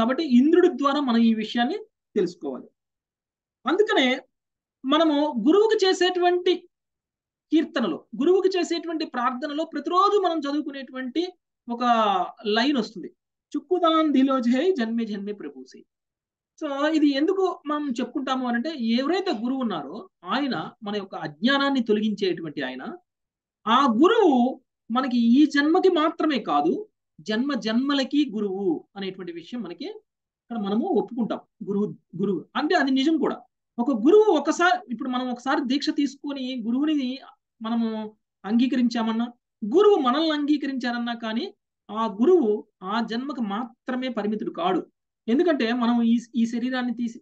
కాబట్టి ఇంద్రుడి ద్వారా మనం ఈ విషయాన్ని తెలుసుకోవాలి. అందుకనే మనము గురువుకు చేసేటువంటి కీర్తనలో, గురువుకు చేసేటువంటి ప్రార్థనలో ప్రతిరోజు మనం చదువుకునేటువంటి ఒక లైన్ వస్తుంది, చుక్కుదాంధిలో జై జన్మే జన్మే ప్రభుసే. సో ఇది ఎందుకు మనం చెప్పుకుంటాము అని అంటే, ఎవరైతే గురువు ఉన్నారో ఆయన మన యొక్క అజ్ఞానాన్ని తొలగించేటువంటి ఆయన. ఆ గురువు మనకి ఈ జన్మకి మాత్రమే కాదు, జన్మ జన్మలకి గురువు అనేటువంటి విషయం మనకి ఇక్కడ మనము ఒప్పుకుంటాం. గురువు గురువు అంటే అది నిజం కూడా. ఒక గురువు ఒకసారి, ఇప్పుడు మనం ఒకసారి దీక్ష తీసుకొని గురువుని మనము అంగీకరించామన్నా, గురువు మనల్ని అంగీకరించారన్నా కానీ ఆ గురువు ఆ జన్మకు మాత్రమే పరిమితుడు కాడు. ఎందుకంటే మనం ఈ ఈ శరీరాన్ని తీసి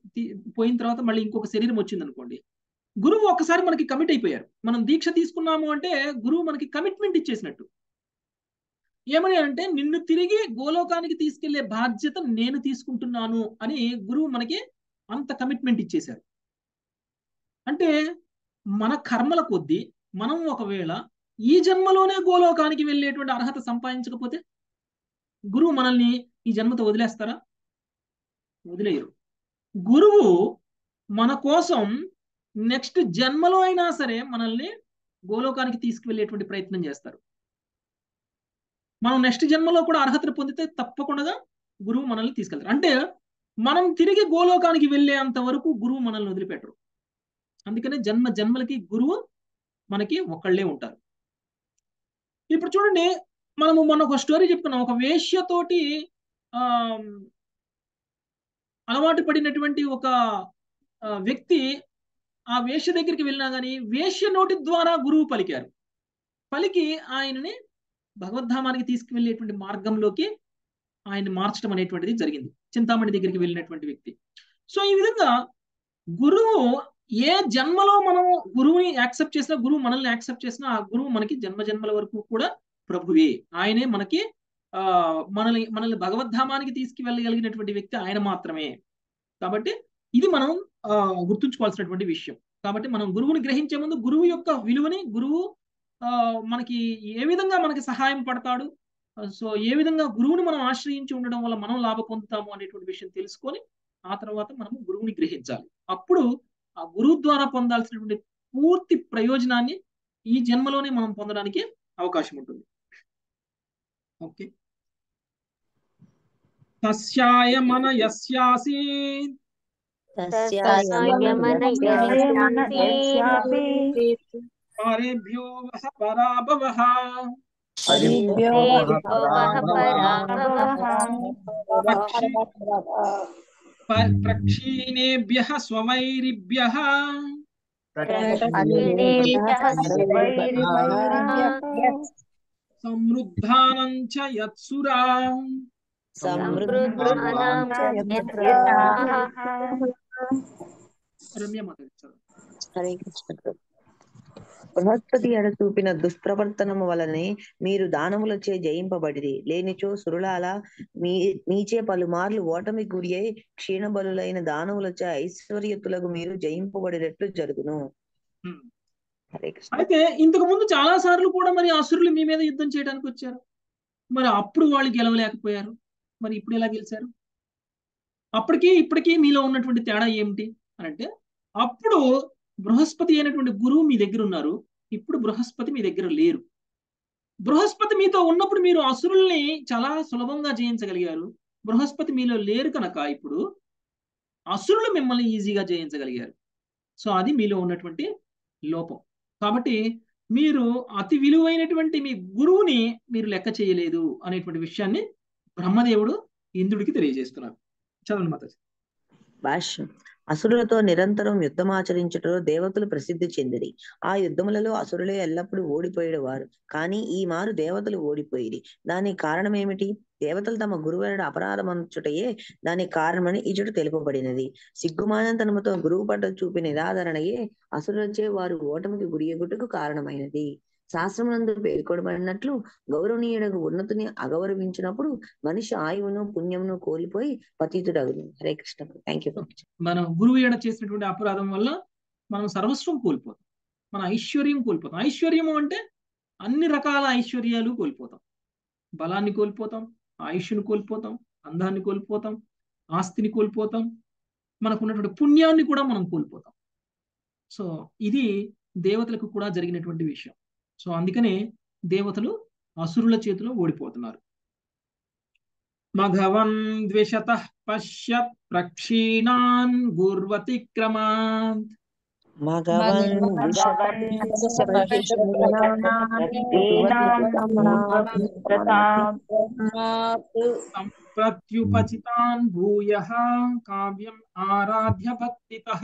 పోయిన తర్వాత మళ్ళీ ఇంకొక శరీరం వచ్చింది అనుకోండి, గురువు ఒకసారి మనకి కమిట్ అయిపోయారు. మనం దీక్ష తీసుకున్నాము అంటే గురువు మనకి కమిట్మెంట్ ఇచ్చేసినట్టు. ఏమని అంటే నిన్ను తిరిగి గోలోకానికి తీసుకెళ్లే బాధ్యత నేను తీసుకుంటున్నాను అని గురువు మనకి అంత కమిట్మెంట్ ఇచ్చేశారు. అంటే మన కర్మల కొద్దీ మనం ఒకవేళ ఈ జన్మలోనే గోలోకానికి వెళ్ళేటువంటి అర్హత సంపాదించకపోతే గురువు మనల్ని ఈ జన్మతో వదిలేస్తారా? వదిలేయరు. గురువు మన కోసం నెక్స్ట్ జన్మలో అయినా సరే మనల్ని గోలోకానికి తీసుకువెళ్ళేటువంటి ప్రయత్నం చేస్తారు. మనం నెక్స్ట్ జన్మలో కూడా అర్హతను పొందితే తప్పకుండా గురువు మనల్ని తీసుకెళ్తారు. అంటే మనం తిరిగి గోలోకానికి వెళ్ళేంత వరకు గురువు మనల్ని వదిలిపెట్టరు. అందుకనే జన్మ జన్మలకి గురువు మనకి ఒకళ్ళే ఉంటారు. ఇప్పుడు చూడండి, మనము మొన్న ఒక స్టోరీ చెప్పుకున్నాం. ఒక వేశ్యతోటి ఆ అలవాటు పడినటువంటి ఒక వ్యక్తి ఆ వేశ్య దగ్గరికి వెళ్ళినా కానీ వేశ్య నోటి ద్వారా గురువు పలికారు. పలికి ఆయనని భగవద్ధామానికి తీసుకువెళ్ళేటువంటి మార్గంలోకి ఆయన మార్చడం అనేటువంటిది జరిగింది, చింతామణి దగ్గరికి వెళ్ళినటువంటి వ్యక్తి. సో ఈ విధంగా గురువు ఏ జన్మలో మనము గురువుని యాక్సెప్ట్ చేసినా, గురువు మనల్ని యాక్సెప్ట్ చేసినా, ఆ గురువు మనకి జన్మ జన్మల వరకు కూడా ప్రభువే. ఆయనే మనకి ఆ మనల్ని మనల్ని భగవద్ధామానికి తీసుకువెళ్ళగలిగినటువంటి వ్యక్తి ఆయన మాత్రమే. కాబట్టి ఇది మనం ఆ గుర్తుంచుకోవాల్సినటువంటి విషయం. కాబట్టి మనం గురువుని గ్రహించే ముందు గురువు యొక్క విలువని, గురువు ఆ మనకి ఏ విధంగా మనకి సహాయం పడతాడు, సో ఏ విధంగా గురువుని మనం ఆశ్రయించి ఉండడం వల్ల మనం లాభం పొందుతాము అనేటువంటి విషయం తెలుసుకొని ఆ తర్వాత మనం గురువుని గ్రహించాలి. అప్పుడు ఆ గురువు ద్వారా పొందాల్సినటువంటి పూర్తి ప్రయోజనాన్ని ఈ జన్మలోనే మనం పొందడానికి అవకాశం ఉంటుంది. ఓకే, తస్యాయ మన యస్యాసి తస్యాయ మన యస్యాసి పరిభ్యో వహ పరాభవః పరిభ్యో వహ పరాభవః ప్రక్షీణేభ్యః స్వవైరిభ్యః ప్రక్షీణేభ్యః స్వవైరిభ్యః సమృద్ధానం చ యత్సురాం సమృద్ధానం చ యత్సురాం. రమ్యమాత బృహస్పతి ఎడ చూపిన దుష్ప్రవర్తనము వలనే మీరు దానములచే జయింపబడిది. లేనిచో సురులాల మీ మీచే పలుమార్లు ఓటమి గురి అయి క్షీణబలులైన దానములచే ఐశ్వర్యతులకు మీరు జయింపబడినట్లు జరుగును. అయితే ఇంతకు ముందు చాలా సార్లు కూడా మరి అసురులు మీ మీద యుద్ధం చేయడానికి వచ్చారు. మరి అప్పుడు వాళ్ళు గెలవలేకపోయారు. మరి ఇప్పుడు ఎలా గెలిచారు? అప్పటికీ ఇప్పటికీ మీలో ఉన్నటువంటి తేడా ఏమిటి అని అంటే, అప్పుడు బృహస్పతి అయినటువంటి గురువు మీ దగ్గర ఉన్నారు, ఇప్పుడు బృహస్పతి మీ దగ్గర లేరు. బృహస్పతి మీతో ఉన్నప్పుడు మీరు అసురుల్ని చాలా సులభంగా జయించగలిగారు. బృహస్పతి మీలో లేరు కనుక ఇప్పుడు అసురులు మిమ్మల్ని ఈజీగా జయించగలిగారు. సో అది మీలో ఉన్నటువంటి లోపం. కాబట్టి మీరు అతి విలువైనటువంటి మీ గురువుని మీరు లెక్క చేయలేదు అనేటువంటి విషయాన్ని బ్రహ్మదేవుడు ఇంద్రుడికి తెలియజేస్తున్నారు. చదవండి మాతాజీ. భాష్యం: అసురులతో నిరంతరం యుద్ధమాచరించటంలో దేవతలు ప్రసిద్ధి చెందిరి. ఆ యుద్ధములలో అసురులే ఎల్లప్పుడూ ఓడిపోయేవారు. కానీ ఈ మారు దేవతలు ఓడిపోయిరి. దానికి కారణం ఏమిటి? దేవతలు తమ గురువైన అపరాధమంచుటయే దానికి కారణమని ఇచట తెలుపబడినది. సిగ్గుమానంతనముతో గురువు పట్ల చూపిన నిరాధరణయే అసురులచే వారు ఓటమికి గురియగుటకు కారణమైనది. శాస్త్రమునందు పేర్కొనబడినట్లు గౌరవనీయుడకు ఉన్నతిని అగౌరవించినప్పుడు మనిషి ఆయువును పుణ్యమును కోల్పోయి పతితుడగును. హరే కృష్ణ. Thank you. మనం గురువు ఏడ చేసినటువంటి అపరాధం వల్ల మనం సర్వస్వం కోల్పోతాం, మన ఐశ్వర్యం కోల్పోతాం. ఐశ్వర్యము అంటే అన్ని రకాల ఐశ్వర్యాలు కోల్పోతాం. బలాన్ని కోల్పోతాం, ఆయుష్ను కోల్పోతాం, అందాన్ని కోల్పోతాం, ఆస్తిని కోల్పోతాం, మనకున్నటువంటి పుణ్యాన్ని కూడా మనం కోల్పోతాం. సో ఇది దేవతలకు కూడా జరిగినటువంటి విషయం. సో అందుకనే దేవతలు అసురుల చేతిలో ఓడిపోతున్నారు. మఘవన్ ద్విషతః పశ్య ప్రక్షీణాన్ గుర్వతిక్రమాన్ మఘవన్ ప్రత్యుపచితాన్ భూయః కావ్యం ఆరాధ్య భక్తితః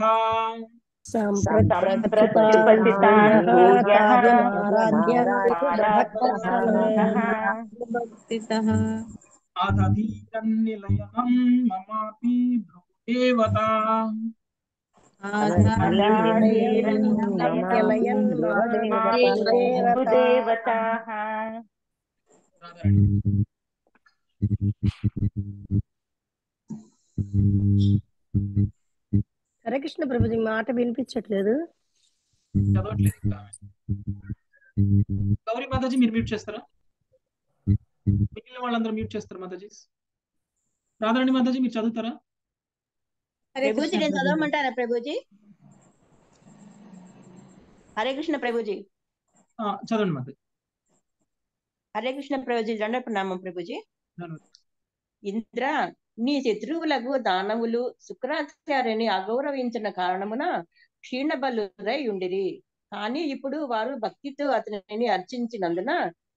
Father. Hare Krishna Prabhuji, మాట వినిపించట్లేదు. గౌరీ మాతాజీ మీరు మ్యూట్ చేస్తారా? మిగిలిన వాళ్ళందరూ మ్యూట్ చేస్తారు మాతాజీ. రాధారాణి మాతాజీ మీరు చదువుతారా? ప్రభుజీ నేను చదవమంటారా ప్రభుజీ? హరే కృష్ణ ప్రభుజీ. ఆ చదవండి మాతాజీ. హరే కృష్ణ ప్రభుజీ. దండ ప్రణామం ప్రభుజీ. ఇంద్ర నీ శత్రువులకు దానవులు శుక్రాచార్యుని అగౌరవించిన కారణమున క్షీణబలురై ఉండిరి. కానీ ఇప్పుడు వారు భక్తితో అతనిని అర్చించినందున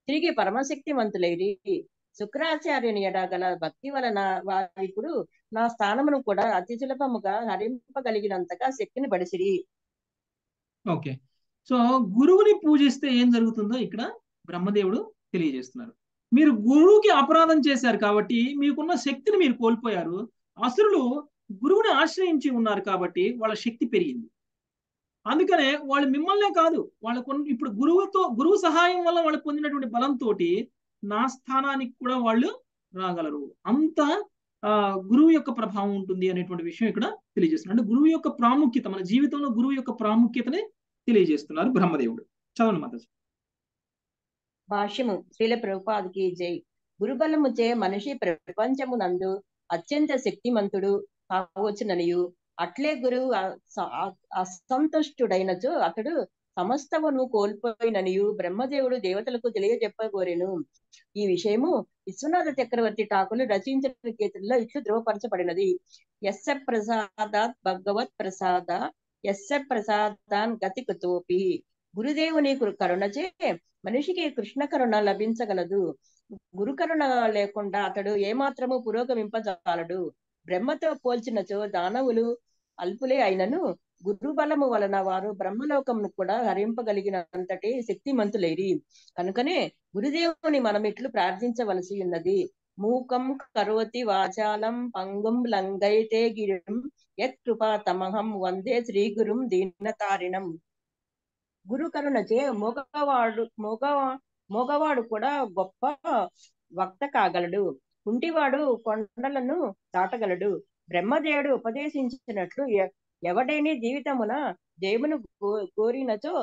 తిరిగి పరమశక్తి మంతులైరి. శుక్రాచార్యుని ఎడగల భక్తి వలన వారిప్పుడు నా స్థానమును కూడా అతి సులభముగా హరింపగలిగినంతగా శక్తిని పడిసిరి. ఓకే, సో గురువుని పూజిస్తే ఏం జరుగుతుందో ఇక్కడ బ్రహ్మదేవుడు తెలియజేస్తున్నారు. మీరు గురువుకి అపరాధం చేశారు కాబట్టి మీకున్న శక్తిని మీరు కోల్పోయారు. అసురులు గురువుని ఆశ్రయించి ఉన్నారు కాబట్టి వాళ్ళ శక్తి పెరిగింది. అందుకనే వాళ్ళు మిమ్మల్నే కాదు, వాళ్ళకు ఇప్పుడు గురువుతో గురువు సహాయం వల్ల వాళ్ళు పొందినటువంటి బలంతో నా స్థానానికి కూడా వాళ్ళు రాగలరు. అంత గురువు యొక్క ప్రభావం ఉంటుంది అనేటువంటి విషయం ఇక్కడ తెలియజేస్తున్నారు. అంటే గురువు యొక్క ప్రాముఖ్యత, మన జీవితంలో గురువు యొక్క ప్రాముఖ్యతని తెలియజేస్తున్నారు బ్రహ్మదేవుడు. చదవండి మాతాజీ. భాష్యము. శ్రీల ప్రభుపాదికి జై. గురుబలముచే మనిషి ప్రపంచమునందు అత్యంత శక్తిమంతుడు కావచ్చుననియు, అట్లే గురువు అసంతుష్టుడైనచో అతడు సమస్తమును కోల్పోయిననియు బ్రహ్మదేవుడు దేవతలకు తెలియజెప్పగోరెను. ఈ విషయము విశ్వనాథ చక్రవర్తి ఠాకులు రచించిన కేతుల్లో ఇట్లు ధ్రువపరచబడినది. ఎస్స ప్రసాదాత్ భగవత్ ప్రసాద ఎస్స ప్రసాదాన్ గతికతోపి. గురుదేవుని కరుణచే మనిషికి కృష్ణ కరుణ లభించగలదు. గురు కరుణ లేకుండా అతడు ఏమాత్రము పురోగమింపజాలడు. బ్రహ్మతో పోల్చినచో దానవులు అల్పులే అయినను గురుబలము వలన వారు బ్రహ్మలోకమును కూడా హరింపగలిగినంతటి శక్తిమంతులైరి. కనుకనే గురుదేవుని మనం ఇట్లు ప్రార్థించవలసి ఉన్నది. మూకం కరోతి వాచాలం పంగుం లంగైతే గిరిం యత్ కృపా తమహం వందే శ్రీ గురుం దీనతారిణం. గురు కరుణచే మోగవాడు మోగవా మోగవాడు కూడా గొప్ప వక్త కాగలడు. కుంటివాడు కొండలను దాటగలడు. బ్రహ్మదేవుడు ఉపదేశించినట్లు ఎవడైనా జీవితమున దేవుని కోరినచో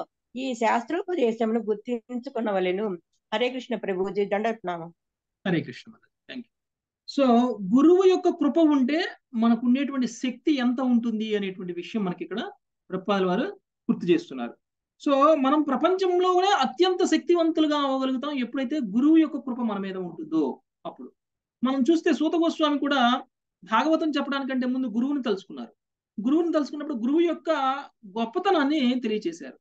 ఈ శాస్త్రోపదేశమును గుర్తించుకునవలెను. హరే కృష్ణ ప్రభుజీ. దండప్రనామం. హరే కృష్ణ. సో గురువు యొక్క కృప ఉంటే మనకు ఉండేటువంటి శక్తి ఎంత ఉంటుంది అనేటువంటి విషయం మనకి ఇక్కడ ప్రభుపాదుల వారు గుర్తు చేస్తున్నారు. సో మనం ప్రపంచంలో కూడా అత్యంత శక్తివంతులుగా అవ్వగలుగుతాం ఎప్పుడైతే గురువు యొక్క కృప మన మీద ఉంటుందో. అప్పుడు మనం చూస్తే సూత గోస్వామి కూడా భాగవతం చెప్పడానికంటే ముందు గురువుని తలుచుకున్నారు. గురువుని తలుచుకున్నప్పుడు గురువు యొక్క గొప్పతనాన్ని తెలియచేశారు.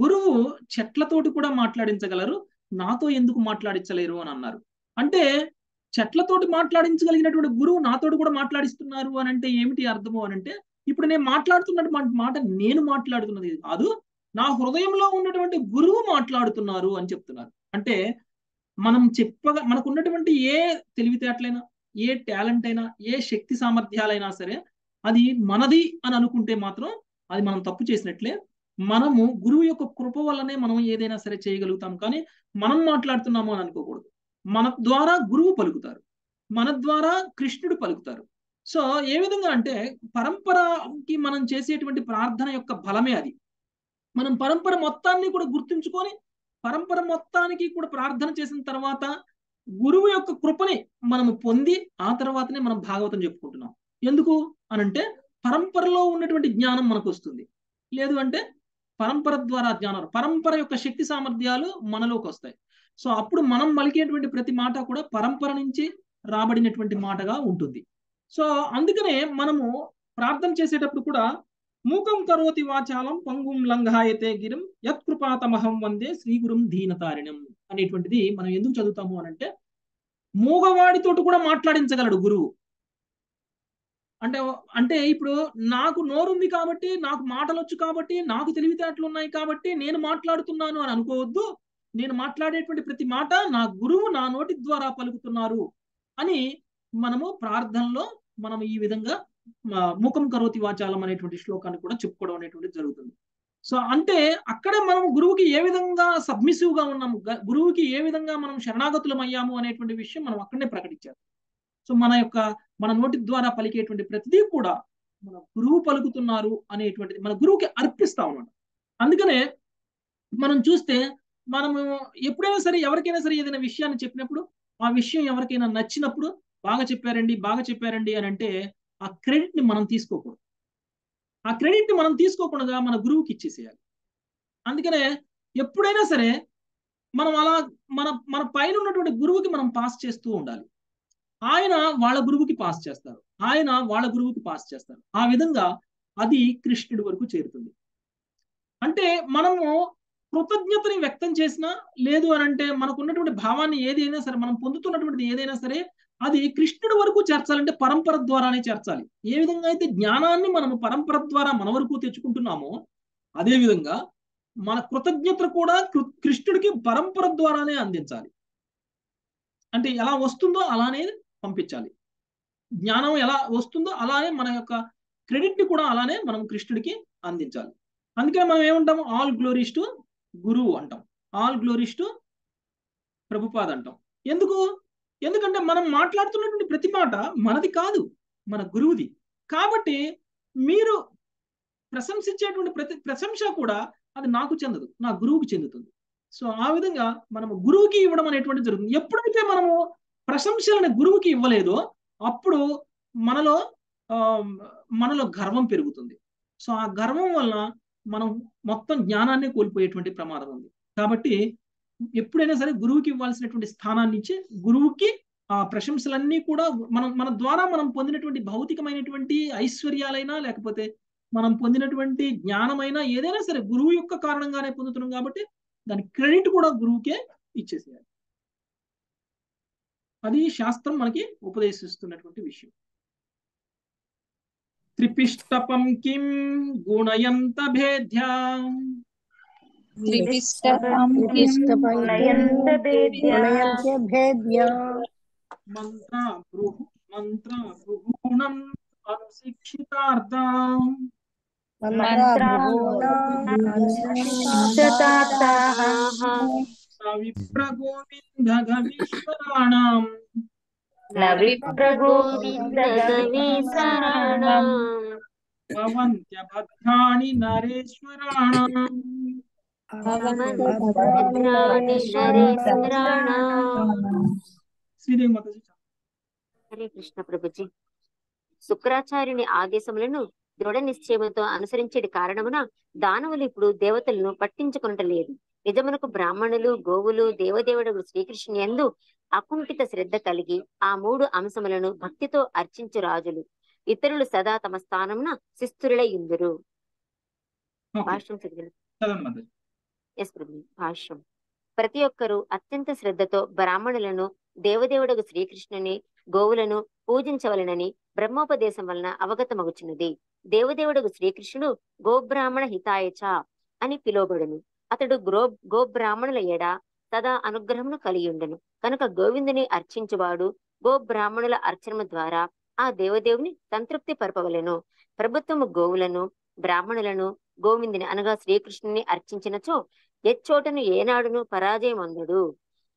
గురువు చెట్లతోటి కూడా మాట్లాడించగలరు, నాతో ఎందుకు మాట్లాడించలేరు అని అన్నారు. అంటే చెట్లతోటి మాట్లాడించగలిగినటువంటి గురువు నాతోటి కూడా మాట్లాడిస్తున్నారు అని అంటే ఏమిటి అర్థము అని అంటే, ఇప్పుడు నేను మాట్లాడుతున్నటువంటి మాట నేను మాట్లాడుతున్నది కాదు, నా హృదయంలో ఉన్నటువంటి గురువు మాట్లాడుతున్నారు అని చెప్తున్నారు. అంటే మనం చెప్పగా మనకున్నటువంటి ఏ తెలివితేటలైనా, ఏ టాలెంట్ అయినా, ఏ శక్తి సామర్థ్యాలైనా సరే అది మనది అని అనుకుంటే మాత్రం అది మనం తప్పు చేసినట్లే. మనము గురువు యొక్క కృప వల్లనే మనం ఏదైనా సరే చేయగలుగుతాం. కానీ మనం మాట్లాడుతున్నాము అని అనుకోకూడదు. మన ద్వారా గురువు పలుకుతారు, మన ద్వారా కృష్ణుడు పలుకుతారు. సో ఏ విధంగా అంటే పరంపరకి మనం చేసేటువంటి ప్రార్థన యొక్క బలమే అది. మనం పరంపర మొత్తాన్ని కూడా గుర్తుంచుకొని పరంపర మొత్తానికి కూడా ప్రార్థన చేసిన తర్వాత గురువు యొక్క కృపని మనము పొంది ఆ తర్వాతనే మనం భాగవతం చెప్పుకుంటున్నాం. ఎందుకు అనంటే పరంపరలో ఉన్నటువంటి జ్ఞానం మనకు వస్తుంది. లేదు అంటే పరంపర ద్వారా జ్ఞానం, పరంపర యొక్క శక్తి సామర్థ్యాలు మనలోకి వస్తాయి. సో అప్పుడు మనం పలికేటువంటి ప్రతి మాట కూడా పరంపర నుంచి రాబడినటువంటి మాటగా ఉంటుంది. సో అందుకనే మనము ప్రార్థన చేసేటప్పుడు కూడా మూకం కరోతి వాచాలం పంగుం లంఘాయతే గిరిం యత్ కృపాతమహం వందే శ్రీ గురుం దీనతారిణం అనేటువంటిది మనం ఎందుకు చదువుతాము అనంటే, మూగవాడితోటి కూడా మాట్లాడించగలడు గురువు. అంటే అంటే ఇప్పుడు నాకు నోరుంది కాబట్టి, నాకు మాటలు వచ్చు కాబట్టి, నాకు తెలివితేటలు ఉన్నాయి కాబట్టి నేను మాట్లాడుతున్నాను అని అనుకోవద్దు. నేను మాట్లాడేటువంటి ప్రతి మాట నా గురువు నా నోటి ద్వారా పలుకుతున్నారు అని మనము ప్రార్థనలో మనం ఈ విధంగా మూకం కరోతి వాచాలం అనేటువంటి శ్లోకాన్ని కూడా చెప్పుకోవడం అనేటువంటిది జరుగుతుంది. సో అంటే అక్కడ మనం గురువుకి ఏ విధంగా సబ్మిసివ్ గా ఉన్నాము, గురువుకి ఏ విధంగా మనం శరణాగతులం అయ్యాము అనేటువంటి విషయం మనం అక్కడనే ప్రకటించాము. సో మన యొక్క మన నోటి ద్వారా పలికేటువంటి ప్రతిదీ కూడా మన గురువు పలుకుతున్నారు అనేటువంటిది మన గురువుకి అర్పిస్తాం అన్నమాట. అందుకనే మనం చూస్తే మనము ఎప్పుడైనా సరే ఎవరికైనా సరే ఏదైనా విషయాన్ని చెప్పినప్పుడు ఆ విషయం ఎవరికైనా నచ్చినప్పుడు బాగా చెప్పారండి బాగా చెప్పారండి అని అంటే ఆ క్రెడిట్ ని మనం తీసుకోకూడదు. ఆ క్రెడిట్ ని మనం తీసుకోకుండా మన గురువుకి ఇచ్చేసేయాలి. అందుకనే ఎప్పుడైనా సరే మనం అలా మన మన పైన ఉన్నటువంటి గురువుకి మనం పాస్ చేస్తూ ఉండాలి. ఆయన వాళ్ళ గురువుకి పాస్ చేస్తారు, ఆయన వాళ్ళ గురువుకి పాస్ చేస్తారు. ఆ విధంగా అది కృష్ణుడి వరకు చేరుతుంది. అంటే మనము కృతజ్ఞతని వ్యక్తం చేసినా లేదు అని అంటే మనకున్నటువంటి భావాన్ని ఏదైనా సరే మనం పొందుతున్నటువంటిది ఏదైనా సరే అది కృష్ణుడి వరకు చేర్చాలంటే పరంపర ద్వారానే చేర్చాలి. ఏ విధంగా అయితే జ్ఞానాన్ని మనము పరంపర ద్వారా మన వరకు తెచ్చుకుంటున్నామో అదేవిధంగా మన కృతజ్ఞత కూడా కృష్ణుడికి పరంపర ద్వారానే అందించాలి. అంటే ఎలా వస్తుందో అలానే పంపించాలి, జ్ఞానం ఎలా వస్తుందో అలానే మన యొక్క క్రెడిట్ని కూడా అలానే మనం కృష్ణుడికి అందించాలి. అందుకని మనం ఏమంటాము, ఆల్ గ్లోరీస్ టు గురువు అంటాం, ఆల్ గ్లోరీస్ టు ప్రభుపాద్ అంటాం. ఎందుకు? ఎందుకంటే మనం మాట్లాడుతున్నటువంటి ప్రతి మాట మనది కాదు, మన గురువుది. కాబట్టి మీరు ప్రశంసించేటువంటి ప్రతి ప్రశంస కూడా అది నాకు చెందదు, నా గురువుకి చెందుతుంది. సో ఆ విధంగా మనము గురువుకి ఇవ్వడం అనేటువంటి జరుగుతుంది. ఎప్పుడైతే మనము ప్రశంసలను గురువుకి ఇవ్వలేదో అప్పుడు మనలో మనలో గర్వం పెరుగుతుంది. సో ఆ గర్వం వలన మనం మొత్తం జ్ఞానాన్ని కోల్పోయేటువంటి ప్రమాదం ఉంది. కాబట్టి ఎప్పుడైనా సరే గురువుకి ఇవ్వాల్సినటువంటి స్థానాన్ని ఇచ్చి గురువుకి ఆ ప్రశంసలన్నీ కూడా మనం మన ద్వారా మనం పొందినటువంటి భౌతికమైనటువంటి ఐశ్వర్యాలైనా లేకపోతే మనం పొందినటువంటి జ్ఞానమైనా ఏదైనా సరే గురువు యొక్క కారణంగానే పొందుతున్నాం. కాబట్టి దాని క్రెడిట్ కూడా గురువుకే ఇచ్చేసేయాలి. అది శాస్త్రం మనకి ఉపదేశిస్తున్నటువంటి విషయం. త్రిపిష్టపం కిం గుణయంత భేద్య మంత్ర మంత్ర భృగుణం అనుశిక్షితార్థం విప్రగోవిందగవీశ్వరాణం భవంత్యభద్రాణి నరేశ్వరాణం శ్రీదేవి మాతాజీ. హరే కృష్ణ ప్రభుజీ, శుక్రాచార్యుని ఆదేశములను దృఢ నిశ్చయముతో అనుసరించేటి కారణమున దానవులు ఇప్పుడు దేవతలను పట్టించుకునటలేదు. నిజమునకు బ్రాహ్మణులు, గోవులు, దేవదేవుడు శ్రీకృష్ణుని యందు అకుంఠిత శ్రద్ధ కలిగి ఆ మూడు అంశములను భక్తితో అర్చించు రాజులు. ఇతరులు సదా తమ స్థానమున శిస్తురులై యుందురు. భాష్యం. ప్రతి ఒక్కరూ అత్యంత శ్రద్ధతో బ్రాహ్మణులను, దేవదేవుడు శ్రీకృష్ణుని, గోవులను పూజించవలనని బ్రహ్మోపదేశం వలన అవగతమగుచున్నది. దేవదేవుడు శ్రీకృష్ణుడు గోబ్రాహ్మణ హితాయచ అని పిలువబడును. అతడు గో గోబ్రాహ్మణుల ఎడ సదా అనుగ్రహమును కలియుండెను. కనుక గోవిందుని అర్చించువాడు గోబ్రాహ్మణుల అర్చన ద్వారా ఆ దేవదేవుని సంతృప్తి పరపవలెను. ప్రభుత్వము గోవులను, బ్రాహ్మణులను, గోవిందుని అనగా శ్రీకృష్ణుని అర్చించినచో ఎచ్చోటను ఏనాడును పరాజయం అందడు.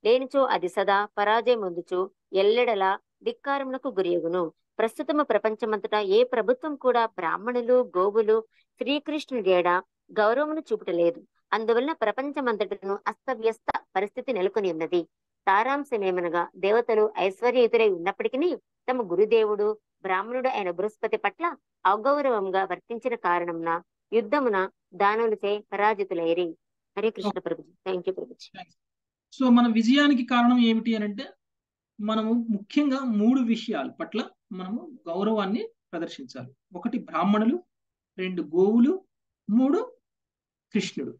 లేనిచో అది సదా పరాజయం అందుచు ఎల్లెడలా ధిక్కారమునకు గురియగును. ప్రస్తుతము ప్రపంచమంతటా ఏ ప్రభుత్వం కూడా బ్రాహ్మణులు, గోవులు, శ్రీకృష్ణుడి ఏడ గౌరవమును చూపుటలేదు. అందువలన ప్రపంచమంతటను అస్తవ్యస్త పరిస్థితి నెలకొని ఉన్నది. సారాంశమేమనగా దేవతలు ఐశ్వర్యయుతులై ఉన్నప్పటికీ తమ గురుదేవుడు బ్రాహ్మణుడు అయిన బృహస్పతి పట్ల అగౌరవంగా వర్తించిన కారణమున యుద్ధమున దానవులచే పరాజితులైరి. Hare Krishna Prabhuji. Thank you Prabhuji. So మన విజయానికి కారణం ఏమిటి అని అంటే మనము ముఖ్యంగా మూడు విషయాల పట్ల మనము గౌరవాన్ని ప్రదర్శించాలి. ఒకటి బ్రాహ్మణులు, రెండు గోవులు, మూడు కృష్ణుడు.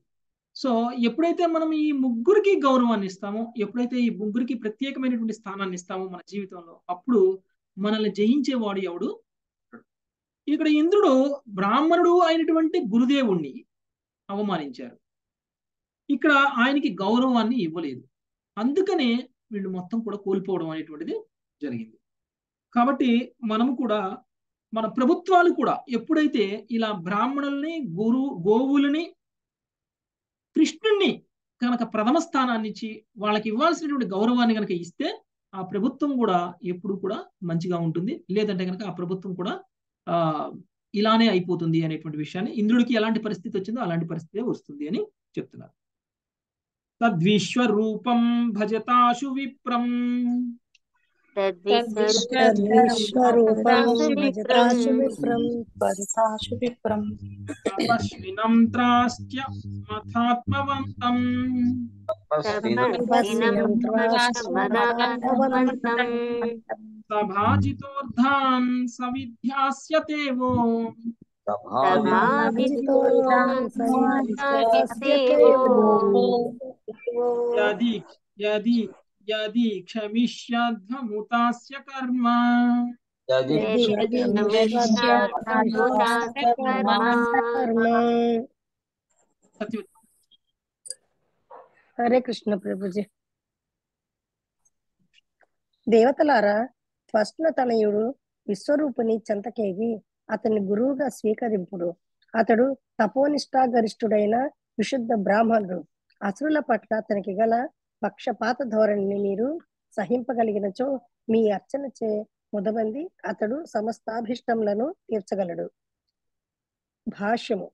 సో ఎప్పుడైతే మనం ఈ ముగ్గురికి గౌరవాన్ని ఇస్తామో, ఎప్పుడైతే ఈ ముగ్గురికి ప్రత్యేకమైనటువంటి స్థానాన్ని ఇస్తామో మన జీవితంలో, అప్పుడు మనల్ని జయించేవాడు ఎవడు? ఇక్కడ ఇంద్రుడు బ్రాహ్మణుడు అయినటువంటి గురుదేవుణ్ణి అవమానించారు, ఇక్కడ ఆయనకి గౌరవాన్ని ఇవ్వలేదు. అందుకనే వీళ్ళు మొత్తం కూడా కోల్పోవడం అనేటువంటిది జరిగింది. కాబట్టి మనము కూడా మన ప్రభుత్వాలు కూడా ఎప్పుడైతే ఇలా బ్రాహ్మణుల్ని, గురు గోవులని, కృష్ణుని కనుక ప్రథమ స్థానాన్నిచ్చి వాళ్ళకి ఇవ్వాల్సినటువంటి గౌరవాన్ని కనుక ఇస్తే ఆ ప్రభుత్వం కూడా ఎప్పుడు కూడా మంచిగా ఉంటుంది. లేదంటే కనుక ఆ ప్రభుత్వం కూడా ఆ ఇలానే అయిపోతుంది అనేటువంటి విషయాన్ని ఇంద్రుడికి ఎలాంటి పరిస్థితి వచ్చిందో అలాంటి పరిస్థితి వస్తుంది అని చెప్తున్నారు. తద్విశ్వరూపం భజతాశు విప్రం यदि यदि क्षमिष्यद्भमुतास्य कर्म यदि क्षमिष्यद्भमुतास्य कर्म. हरे कृष्ण प्रभुजी దేవతలారా, ఫస్ట్ తనయుడు విశ్వరూపుని చెంతకేగి అతని గురువుగా స్వీకరింపుడు. అతడు తపోనిష్ఠా గరిష్ఠుడైన విశుద్ధ బ్రాహ్మణుడు. అసురుల పట్ల తనకి గల పక్షపాత ధోరణిని మీరు సహింపగలిగినచో మీ అర్చన చే ముదబంది అతడు సమస్తాభిష్టములను తీర్చగలడు. భాష్యము.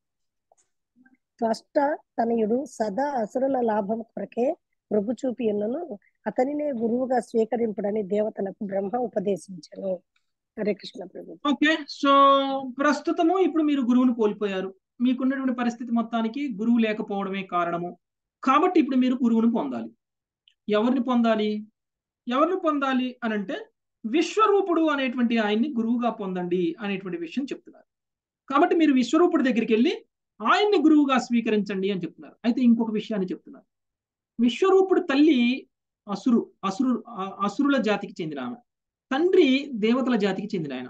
త్వష్ట తనయుడు సదా అసురుల లాభం కొరకే ప్రభు చూపి ఉన్నను అతనినే గురువుగా స్వీకరింపడని దేవతలకు బ్రహ్మ ఉపదేశించను. హరే కృష్ణ ప్రభు. ఓకే, సో ప్రస్తుతము ఇప్పుడు మీరు గురువును కోల్పోయారు. మీకున్నటువంటి పరిస్థితి మొత్తానికి గురువు లేకపోవడమే కారణము. కాబట్టి ఇప్పుడు మీరు గురువును పొందాలి. ఎవరిని పొందాలి ఎవరిని పొందాలి అని అంటే విశ్వరూపుడు అనేటువంటి ఆయన్ని గురువుగా పొందండి అనేటువంటి విషయం చెప్తున్నారు. కాబట్టి మీరు విశ్వరూపుడి దగ్గరికి వెళ్ళి ఆయన్ని గురువుగా స్వీకరించండి అని చెప్తున్నారు. అయితే ఇంకొక విషయాన్ని చెప్తున్నారు. విశ్వరూపుడు తల్లి అసురు అసురు అసురుల జాతికి చెందిన ఆమె, తండ్రి దేవతల జాతికి చెందిన ఆయన.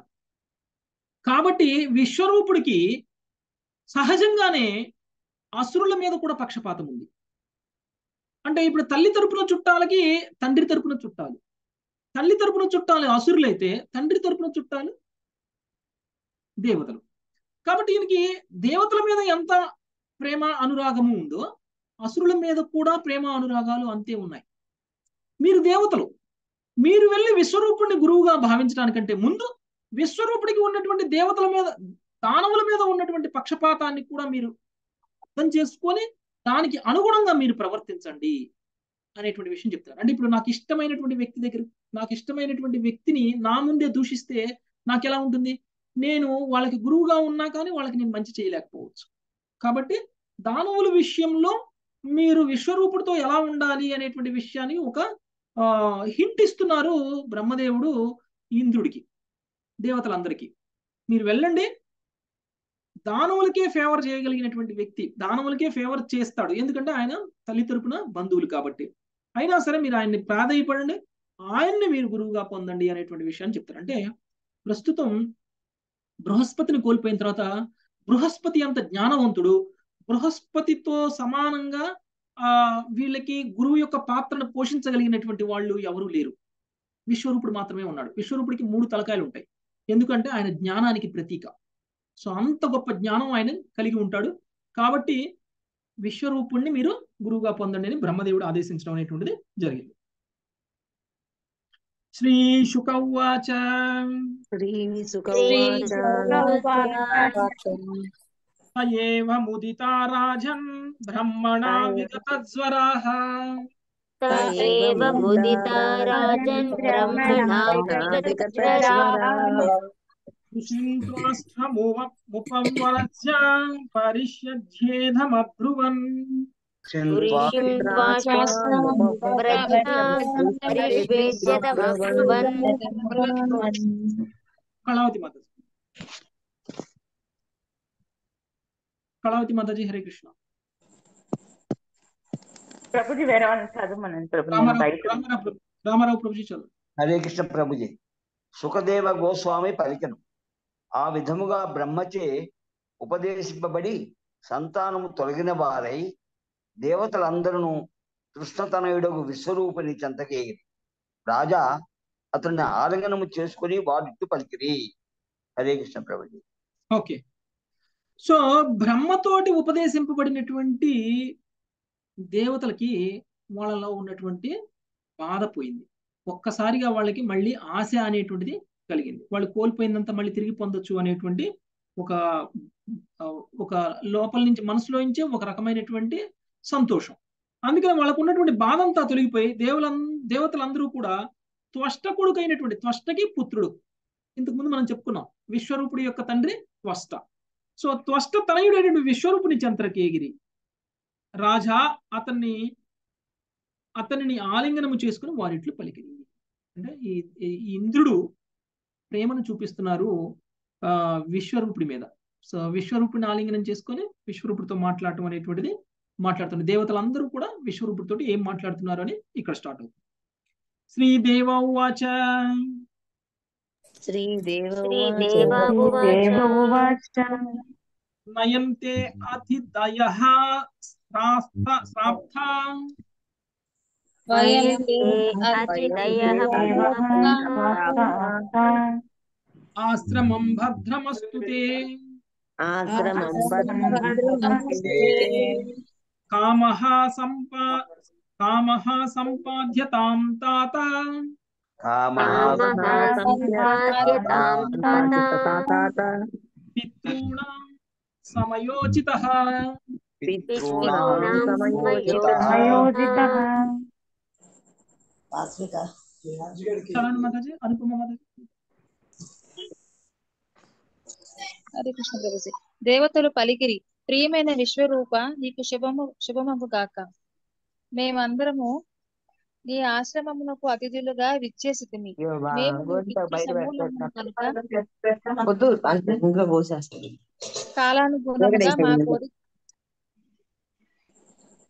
కాబట్టి విశ్వరూపుడికి సహజంగానే అసురుల మీద కూడా పక్షపాతం ఉంది. అంటే ఇప్పుడు తల్లి తరపున చుట్టాలకి తండ్రి తరపున చుట్టాలు, తల్లి తరపున చుట్టాలు అసురులైతే తండ్రి తరపున చుట్టాలు దేవతలు. కాబట్టి ఈయనకి దేవతల మీద ఎంత ప్రేమ అనురాగము ఉందో అసురుల మీద కూడా ప్రేమ అనురాగాలు అంతే ఉన్నాయి. మీరు దేవతలు, మీరు వెళ్ళి విశ్వరూపుడిని గురువుగా భావించడానికంటే ముందు విశ్వరూపుడికి ఉన్నటువంటి దేవతల మీద దానవుల మీద ఉన్నటువంటి పక్షపాతాన్ని కూడా మీరు అర్థం చేసుకొని దానికి అనుగుణంగా మీరు ప్రవర్తించండి అనేటువంటి విషయం చెప్తారు. అంటే ఇప్పుడు నాకు ఇష్టమైనటువంటి వ్యక్తి దగ్గర నాకు ఇష్టమైనటువంటి వ్యక్తిని నా ముందే దూషిస్తే నాకు ఎలా ఉంటుంది? నేను వాళ్ళకి గురువుగా ఉన్నా కానీ వాళ్ళకి నేను మంచి చేయలేకపోవచ్చు. కాబట్టి దానవుల విషయంలో మీరు విశ్వరూపుడితో ఎలా ఉండాలి అనేటువంటి విషయాన్ని ఒక హింట్ ఇస్తున్నారు బ్రహ్మదేవుడు ఇంద్రుడికి, దేవతలందరికీ. మీరు వెళ్ళండి, దానవులకే ఫేవర్ చేయగలిగినటువంటి వ్యక్తి దానవులకే ఫేవర్ చేస్తాడు. ఎందుకంటే ఆయన తల్లి తరపున బంధువులు కాబట్టి. అయినా సరే మీరు ఆయన్ని ప్రాధాయపడండి, ఆయన్ని మీరు గురువుగా పొందండి అనేటువంటి విషయాన్ని చెప్తారు. అంటే ప్రస్తుతం బృహస్పతిని కోల్పోయిన తర్వాత బృహస్పతి అంత జ్ఞానవంతుడు, బృహస్పతితో సమానంగా ఆ వీళ్ళకి గురువు యొక్క పాత్రను పోషించగలిగినటువంటి వాళ్ళు ఎవరూ లేరు. విశ్వరూపుడు మాత్రమే ఉన్నాడు. విశ్వరూపుడికి మూడు తలకాయలు ఉంటాయి. ఎందుకంటే ఆయన జ్ఞానానికి ప్రతీక. సో అంత గొప్ప జ్ఞానం ఆయన కలిగి ఉంటాడు. కాబట్టి విశ్వరూపుణ్ణి మీరు గురువుగా పొందండి అని బ్రహ్మదేవుడు ఆదేశించడం అనేటువంటిది జరిగింది. శ్రీ శుక ఉవాచ తయేవ ముదితా రాజన్ బ్రహ్మణా విగతజ్వరాః తయేవ ముదితా రాజన్ బ్రహ్మణా విగతజ్వరాః కళావతి మాతాజీ హరే కృష్ణ. ప్రభుజీ వేరే రామారావు ప్రభుజీ చదువు. హరే కృష్ణ ప్రభుజీ. సుఖదేవ గోస్వామి పలికను. ఆ విధముగా బ్రహ్మచే ఉపదేశింపబడి సంతానము తొలగిన వారై దేవతలందరూ కృష్ణతనయుడకు విశ్వరూపుని చెంతకేగిరి. రాజా అతన్ని ఆలింగనము చేసుకుని వాడిట్టు పలికిరి. హరే కృష్ణ ప్రభుజీ. ఓకే, సో బ్రహ్మతోటి ఉపదేశింపబడినటువంటి దేవతలకి వాళ్ళలో ఉన్నటువంటి బాధ పోయింది. ఒక్కసారిగా వాళ్ళకి మళ్ళీ ఆశ అనేటువంటిది కలిగింది. వాళ్ళు కోల్పోయినంత మళ్ళీ తిరిగి పొందొచ్చు అనేటువంటి ఒక ఒక లోపల నుంచి మనసులో నుంచే ఒక రకమైనటువంటి సంతోషం. అందుకని వాళ్ళకు ఉన్నటువంటి బాధ అంతా తొలగిపోయి దేవుల దేవతలందరూ కూడా త్వష్ట కొడుకైనటువంటి త్వష్టకి పుత్రుడు, ఇంతకుముందు మనం చెప్పుకున్నాం విశ్వరూపుడి యొక్క తండ్రి త్వష్ట. సో త్వష్ట తనయుడైనటువంటి విశ్వరూపుని చంద్రకేగిరి రాజా అతన్ని అతనిని ఆలింగనము చేసుకుని వారిట్లు పలికిరి. అంటే ఈ ఇంద్రుడు ప్రేమను చూపిస్తున్నారు ఆ విశ్వరూపుడి మీద. సో విశ్వరూపుడిని ఆలింగనం చేసుకొని విశ్వరూపుడితో మాట్లాడటం అనేటువంటిది మాట్లాడుతున్నారు. దేవతలందరూ కూడా విశ్వరూపుడితో ఏం మాట్లాడుతున్నారు అని ఇక్కడ స్టార్ట్ అవుతుంది. శ్రీదేవ ఉవాచ నయంతే అతిదయః ఆశ్రమం భద్రమస్తు తే కామః సంపా కామః సంపాద్యతాం తాత పితॄణాం సమయోచితః దేవతలు పలికిరి, ప్రియమైన విశ్వరూప నీకు శుభము శుభమగు గాక. మేమందరము నీ ఆశ్రమమునకు అతిథులుగా విచ్చేసితిమి. కాలానుగుణంగా మా కోరిక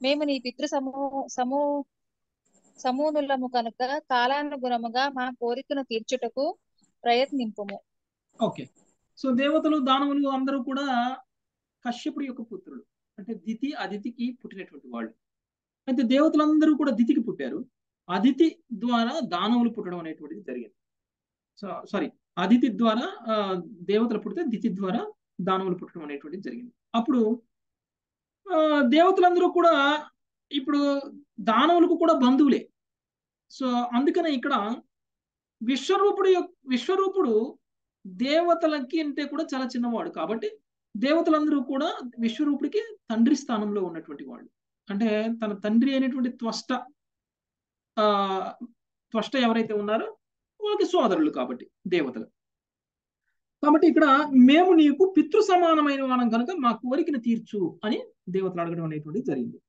మేము నీ పితృ సమూ సమూ సమూనులము కనుక కాలానుగుణముగా మా కోరికను తీర్చుటకు ప్రయత్నింపము. ఓకే, సో దేవతలు దానవులు అందరూ కూడా కశ్యపుడి యొక్క పుత్రులు, అంటే దితి అదితికి పుట్టినటువంటి వాళ్ళు. అయితే దేవతలందరూ కూడా దితికి పుట్టారు, అదితి ద్వారా దానవులు పుట్టడం అనేటువంటిది జరిగింది. సో సారీ అదితి ద్వారా దేవతలు పుడితే దితి ద్వారా దానవులు పుట్టడం అనేటువంటిది జరిగింది. అప్పుడు దేవతలందరూ కూడా ఇప్పుడు దానవులకు కూడా బంధువులే. సో అందుకనే ఇక్కడ విశ్వరూపుడు విశ్వరూపుడు దేవతలకి అంటే కూడా చాలా చిన్నవాడు కాబట్టి దేవతలందరూ కూడా విశ్వరూపుడికి తండ్రి స్థానంలో ఉన్నటువంటి వాళ్ళు. అంటే తన తండ్రి అయినటువంటి త్వష్ట ఆ త్వష్ట ఎవరైతే ఉన్నారో వాళ్ళకి సోదరులు కాబట్టి దేవతలు. కాబట్టి ఇక్కడ మేము నీకు పితృ సమానమైన వానం కనుక మా కోరికను తీర్చు అని దేవతలు అడగడం అనేటువంటిది జరిగింది.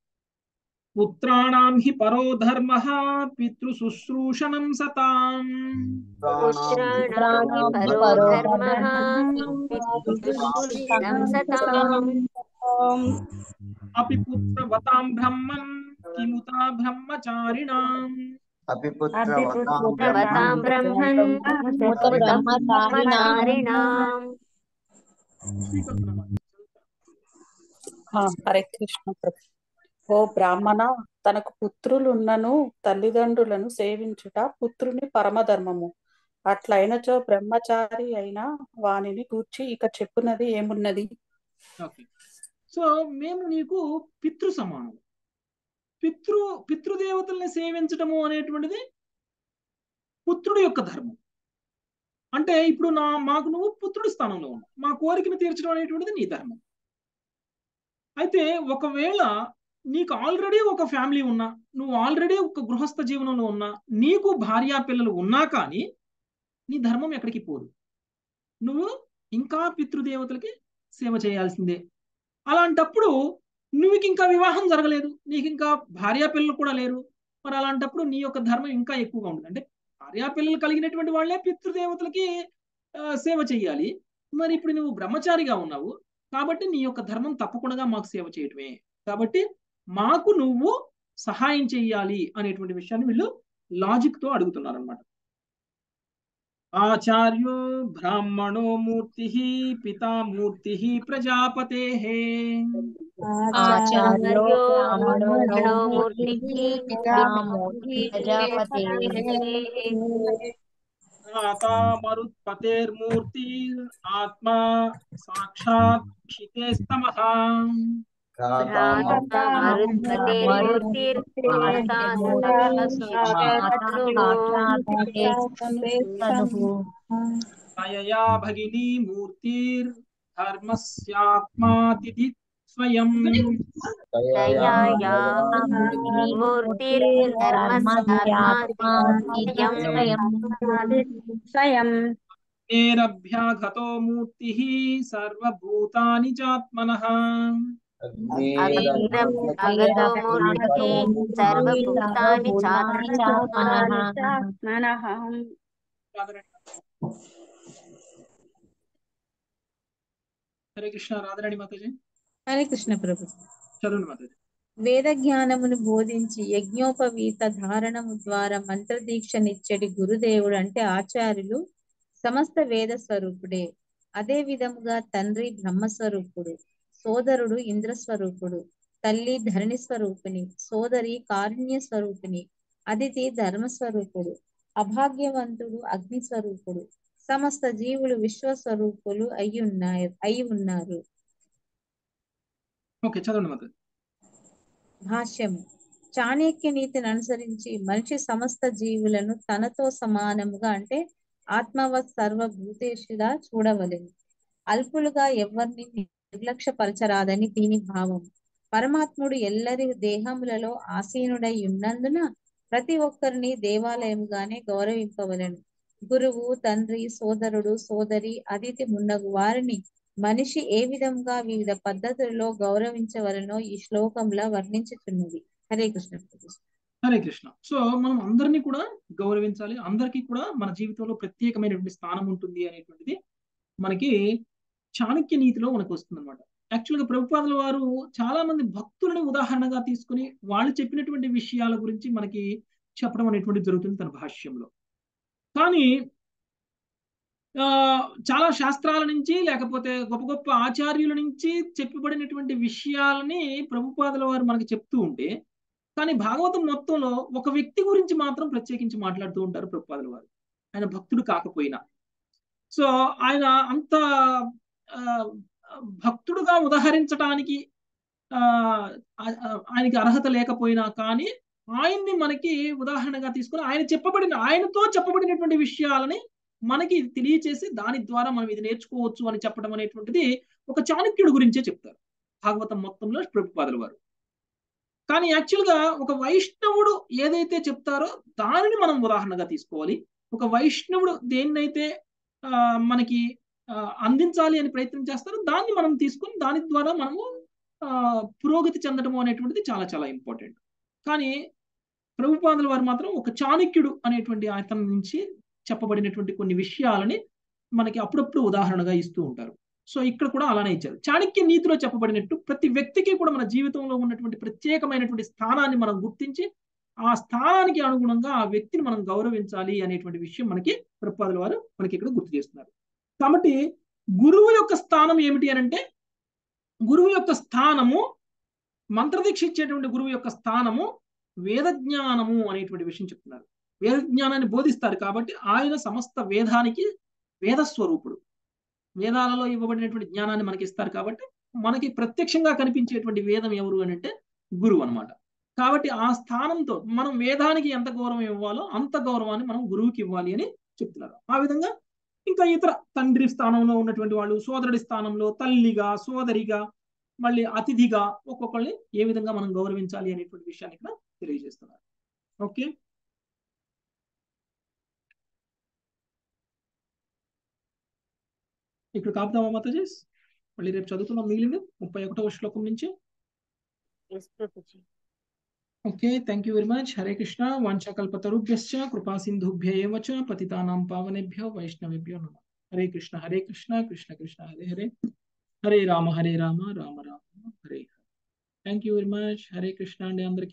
పుత్రాణాం హి పరో ధర్మః పితృ శుశ్రూషణం సతాం అపి పుత్రవతాం బ్రహ్మం కిముతా బ్రహ్మచారిణాం హరే కృష్ణ. ఓ బ్రాహ్మణ, తనకు పుత్రులున్నను తల్లిదండ్రులను సేవించుట పుత్రుని పరమధర్మము. అట్లయినచో బ్రహ్మచారి అయిన వాణిని గూర్చి ఇక చెప్పునది ఏమున్నది? సో మేము నీకు పితృ సమానం, పితృ పితృదేవతల్ని సేవించడము అనేటువంటిది పుత్రుడు యొక్క ధర్మం. అంటే ఇప్పుడు నా మాకు నువ్వు పుత్రుడి స్థానంలో ఉన్నావు, మా కోరికను తీర్చడం అనేటువంటిది నీ ధర్మం. అయితే ఒకవేళ నీకు ఆల్రెడీ ఒక ఫ్యామిలీ ఉన్నా, నువ్వు ఆల్రెడీ ఒక గృహస్థ జీవనంలో ఉన్నా, నీకు భార్యా పిల్లలు ఉన్నా కానీ నీ ధర్మం ఎక్కడికి పోదు, నువ్వు ఇంకా పితృదేవతలకి సేవ చేయాల్సిందే. అలాంటప్పుడు నువ్వు ఇంకా వివాహం జరగలేదు, నీకు ఇంకా భార్యా పిల్లలు కూడా లేరు, మరి అలాంటప్పుడు నీ యొక్క ధర్మం ఇంకా ఎక్కువగా ఉంటుంది. అంటే భార్యా పిల్లలు కలిగినటువంటి వాళ్ళే పితృదేవతలకి సేవ చేయాలి. మరి ఇప్పుడు నువ్వు బ్రహ్మచారిగా ఉన్నావు కాబట్టి నీ యొక్క ధర్మం తప్పకుండా మాకు సేవ చేయటమే, కాబట్టి మాకు నువ్వు సహాయం చేయాలి అనేటువంటి విషయాన్ని వీళ్ళు లాజిక్తో అడుగుతున్నారు అన్నమాట. ఆచార్యో బ్రాహ్మణో మూర్తి పితామూర్తి ప్రజాపతే తాతా మరుత్పతేర్మూర్తి ఆత్మా సాక్షాత్ క్షితేస్తమః मयया भगिनी मूर्तिर धर्मस्यात्मा तिथि स्वयं मयया भगिनी मूर्तिर धर्मस्यात्मा तिथि स्वयं अग्नेरभ्यागतो मूर्तिः सर्वभूतानि चात्मनः हरे कृष्ण राधाराणी माताजी हरे कृष्ण प्रभु चलून माताजी वेद ज्ञानमुनु बोधिंची यज्ञोपवीत धारणमु द्वारा मंत्र दीक्षनिच्चेटि गुरुदेवुडु अंटे आचार्युलु समस्त वेद स्वरूपुडे अदे विधमुगा तंद्री ब्रह्म स्वरूपुडु సోదరుడు ఇంద్ర స్వరూపుడు తల్లి ధరణి స్వరూపిణి సోదరి కారుణ్య స్వరూపిణి అదితి ధర్మ స్వరూపుడు అభాగ్యవంతుడు అగ్ని స్వరూపుడు సమస్త జీవులు విశ్వ స్వరూపులు అయ్యున్నారు అయి ఉన్నారు ఓకే చదవండి మాత భాష్యం చాణక్య నీతిని అనుసరించి మనిషి సమస్త జీవులను తనతో సమానముగా అంటే ఆత్మవత్ సర్వభూతేషుగా చూడవలెను అల్పులుగా ఎవర్ని నిర్లక్ష్య పరచరాదని దీని భావం పరమాత్ముడు ఎల్లరి దేహములలో ఆసీనుడై ఉన్నందున ప్రతి ఒక్కరిని దేవాలయముగానే గౌరవింపవలెను గురువు తండ్రి సోదరుడు సోదరి అదితి మున్నగు వారిని మనిషి ఏ విధంగా వివిధ పద్ధతులలో గౌరవించవలనో ఈ శ్లోకంలో వర్ణించుచున్నది హరే కృష్ణ హరే కృష్ణ సో మనం అందరినీ కూడా గౌరవించాలి అందరికీ కూడా మన జీవితంలో ప్రత్యేకమైనటువంటి స్థానం ఉంటుంది అనేటువంటిది మనకి చాణక్య నీతిలో మనకు వస్తుంది అనమాట. యాక్చువల్గా ప్రభుపాదుల వారు చాలా మంది భక్తులను ఉదాహరణగా తీసుకుని వాళ్ళు చెప్పినటువంటి విషయాల గురించి మనకి చెప్పడం అనేటువంటి జరుగుతుంది తన భాష్యంలో. కానీ ఆ చాలా శాస్త్రాల నుంచి లేకపోతే గొప్ప గొప్ప ఆచార్యుల నుంచి చెప్పబడినటువంటి విషయాలని ప్రభుపాదుల వారు మనకి చెప్తూ ఉంటే కానీ భాగవతం మొత్తంలో ఒక వ్యక్తి గురించి మాత్రం ప్రత్యేకించి మాట్లాడుతూ ఉంటారు ప్రభుపాదుల వారు. ఆయన భక్తుడు కాకపోయినా సో ఆయన అంత భక్తుడుగా ఉదాహరించడానికి ఆ ఆయనకి అర్హత లేకపోయినా కానీ ఆయన్ని మనకి ఉదాహరణగా తీసుకుని ఆయన చెప్పబడిన ఆయనతో చెప్పబడినటువంటి విషయాలని మనకి తెలియచేసి దాని ద్వారా మనం ఇది నేర్చుకోవచ్చు అని చెప్పడం అనేటువంటిది ఒక చాణక్యుడి గురించే చెప్తారు భాగవతం మొత్తంలో ప్రభుపాదుల వారు. కానీ యాక్చువల్గా ఒక వైష్ణవుడు ఏదైతే చెప్తారో దానిని మనం ఉదాహరణగా తీసుకోవాలి. ఒక వైష్ణవుడు దేన్నైతే ఆ మనకి అందించాలి అని ప్రయత్నం చేస్తారు దాన్ని మనం తీసుకుని దాని ద్వారా మనము ఆ పురోగతి చెందడం అనేటువంటిది చాలా చాలా ఇంపార్టెంట్. కానీ ప్రభుపాదుల వారు మాత్రం ఒక చాణక్యుడు అనేటువంటి అతని నుంచి చెప్పబడినటువంటి కొన్ని విషయాలని మనకి అప్పుడప్పుడు ఉదాహరణగా ఇస్తూ ఉంటారు. సో ఇక్కడ కూడా అలానే ఇచ్చారు. చాణక్య నీతిలో చెప్పబడినట్టు ప్రతి వ్యక్తికి కూడా మన జీవితంలో ఉన్నటువంటి ప్రత్యేకమైనటువంటి స్థానాన్ని మనం గుర్తించి ఆ స్థానానికి అనుగుణంగా ఆ వ్యక్తిని మనం గౌరవించాలి అనేటువంటి విషయం మనకి ప్రభుపాదుల వారు మనకి ఇక్కడ గుర్తు చేస్తున్నారు. కాబట్టి గురువు యొక్క స్థానం ఏమిటి అని అంటే గురువు యొక్క స్థానము మంత్రదీక్ష ఇచ్చేటువంటి గురువు యొక్క స్థానము వేద జ్ఞానము అనేటువంటి విషయం చెప్తున్నారు. వేద జ్ఞానాన్ని బోధిస్తారు కాబట్టి ఆయన సమస్త వేదానికి వేద స్వరూపుడు. వేదాలలో ఇవ్వబడినటువంటి జ్ఞానాన్ని మనకి ఇస్తారు కాబట్టి మనకి ప్రత్యక్షంగా కనిపించేటువంటి వేదం ఎవరు అని అంటే గురువు అనమాట. కాబట్టి ఆ స్థానంతో మనం వేదానికి ఎంత గౌరవం ఇవ్వాలో అంత గౌరవాన్ని మనం గురువుకి ఇవ్వాలి అని చెప్తున్నారు. ఆ విధంగా ఇంకా ఇతర తండ్రి స్థానంలో ఉన్నటువంటి వాళ్ళు సోదరుడి స్థానంలో తల్లిగా సోదరిగా మళ్ళీ అతిథిగా ఒక్కొక్కరిని ఏ విధంగా మనం గౌరవించాలి అనేటువంటి విషయాన్ని ఇక్కడ తెలియజేస్తున్నారు. ఓకే ఇక్కడ కాపుదామా మాతాజీ మళ్ళీ రేపు చదువుతున్నాం మిగిలింది ముప్పై ఒకటవ శ్లోకం నుంచి. Okay thank you very much Hare Krishna वांछाकल्पतरुभ्यश्च कृपासिन्धुभ्य एव च पतितानां पावनेभ्यो वैष्णवेभ्यो नमः Hare Krishna Hare Krishna Krishna Krishna Hare Hare Hare Rama Hare Rama Rama Rama Hare Hare thank you very much Hare Krishna अंदर की।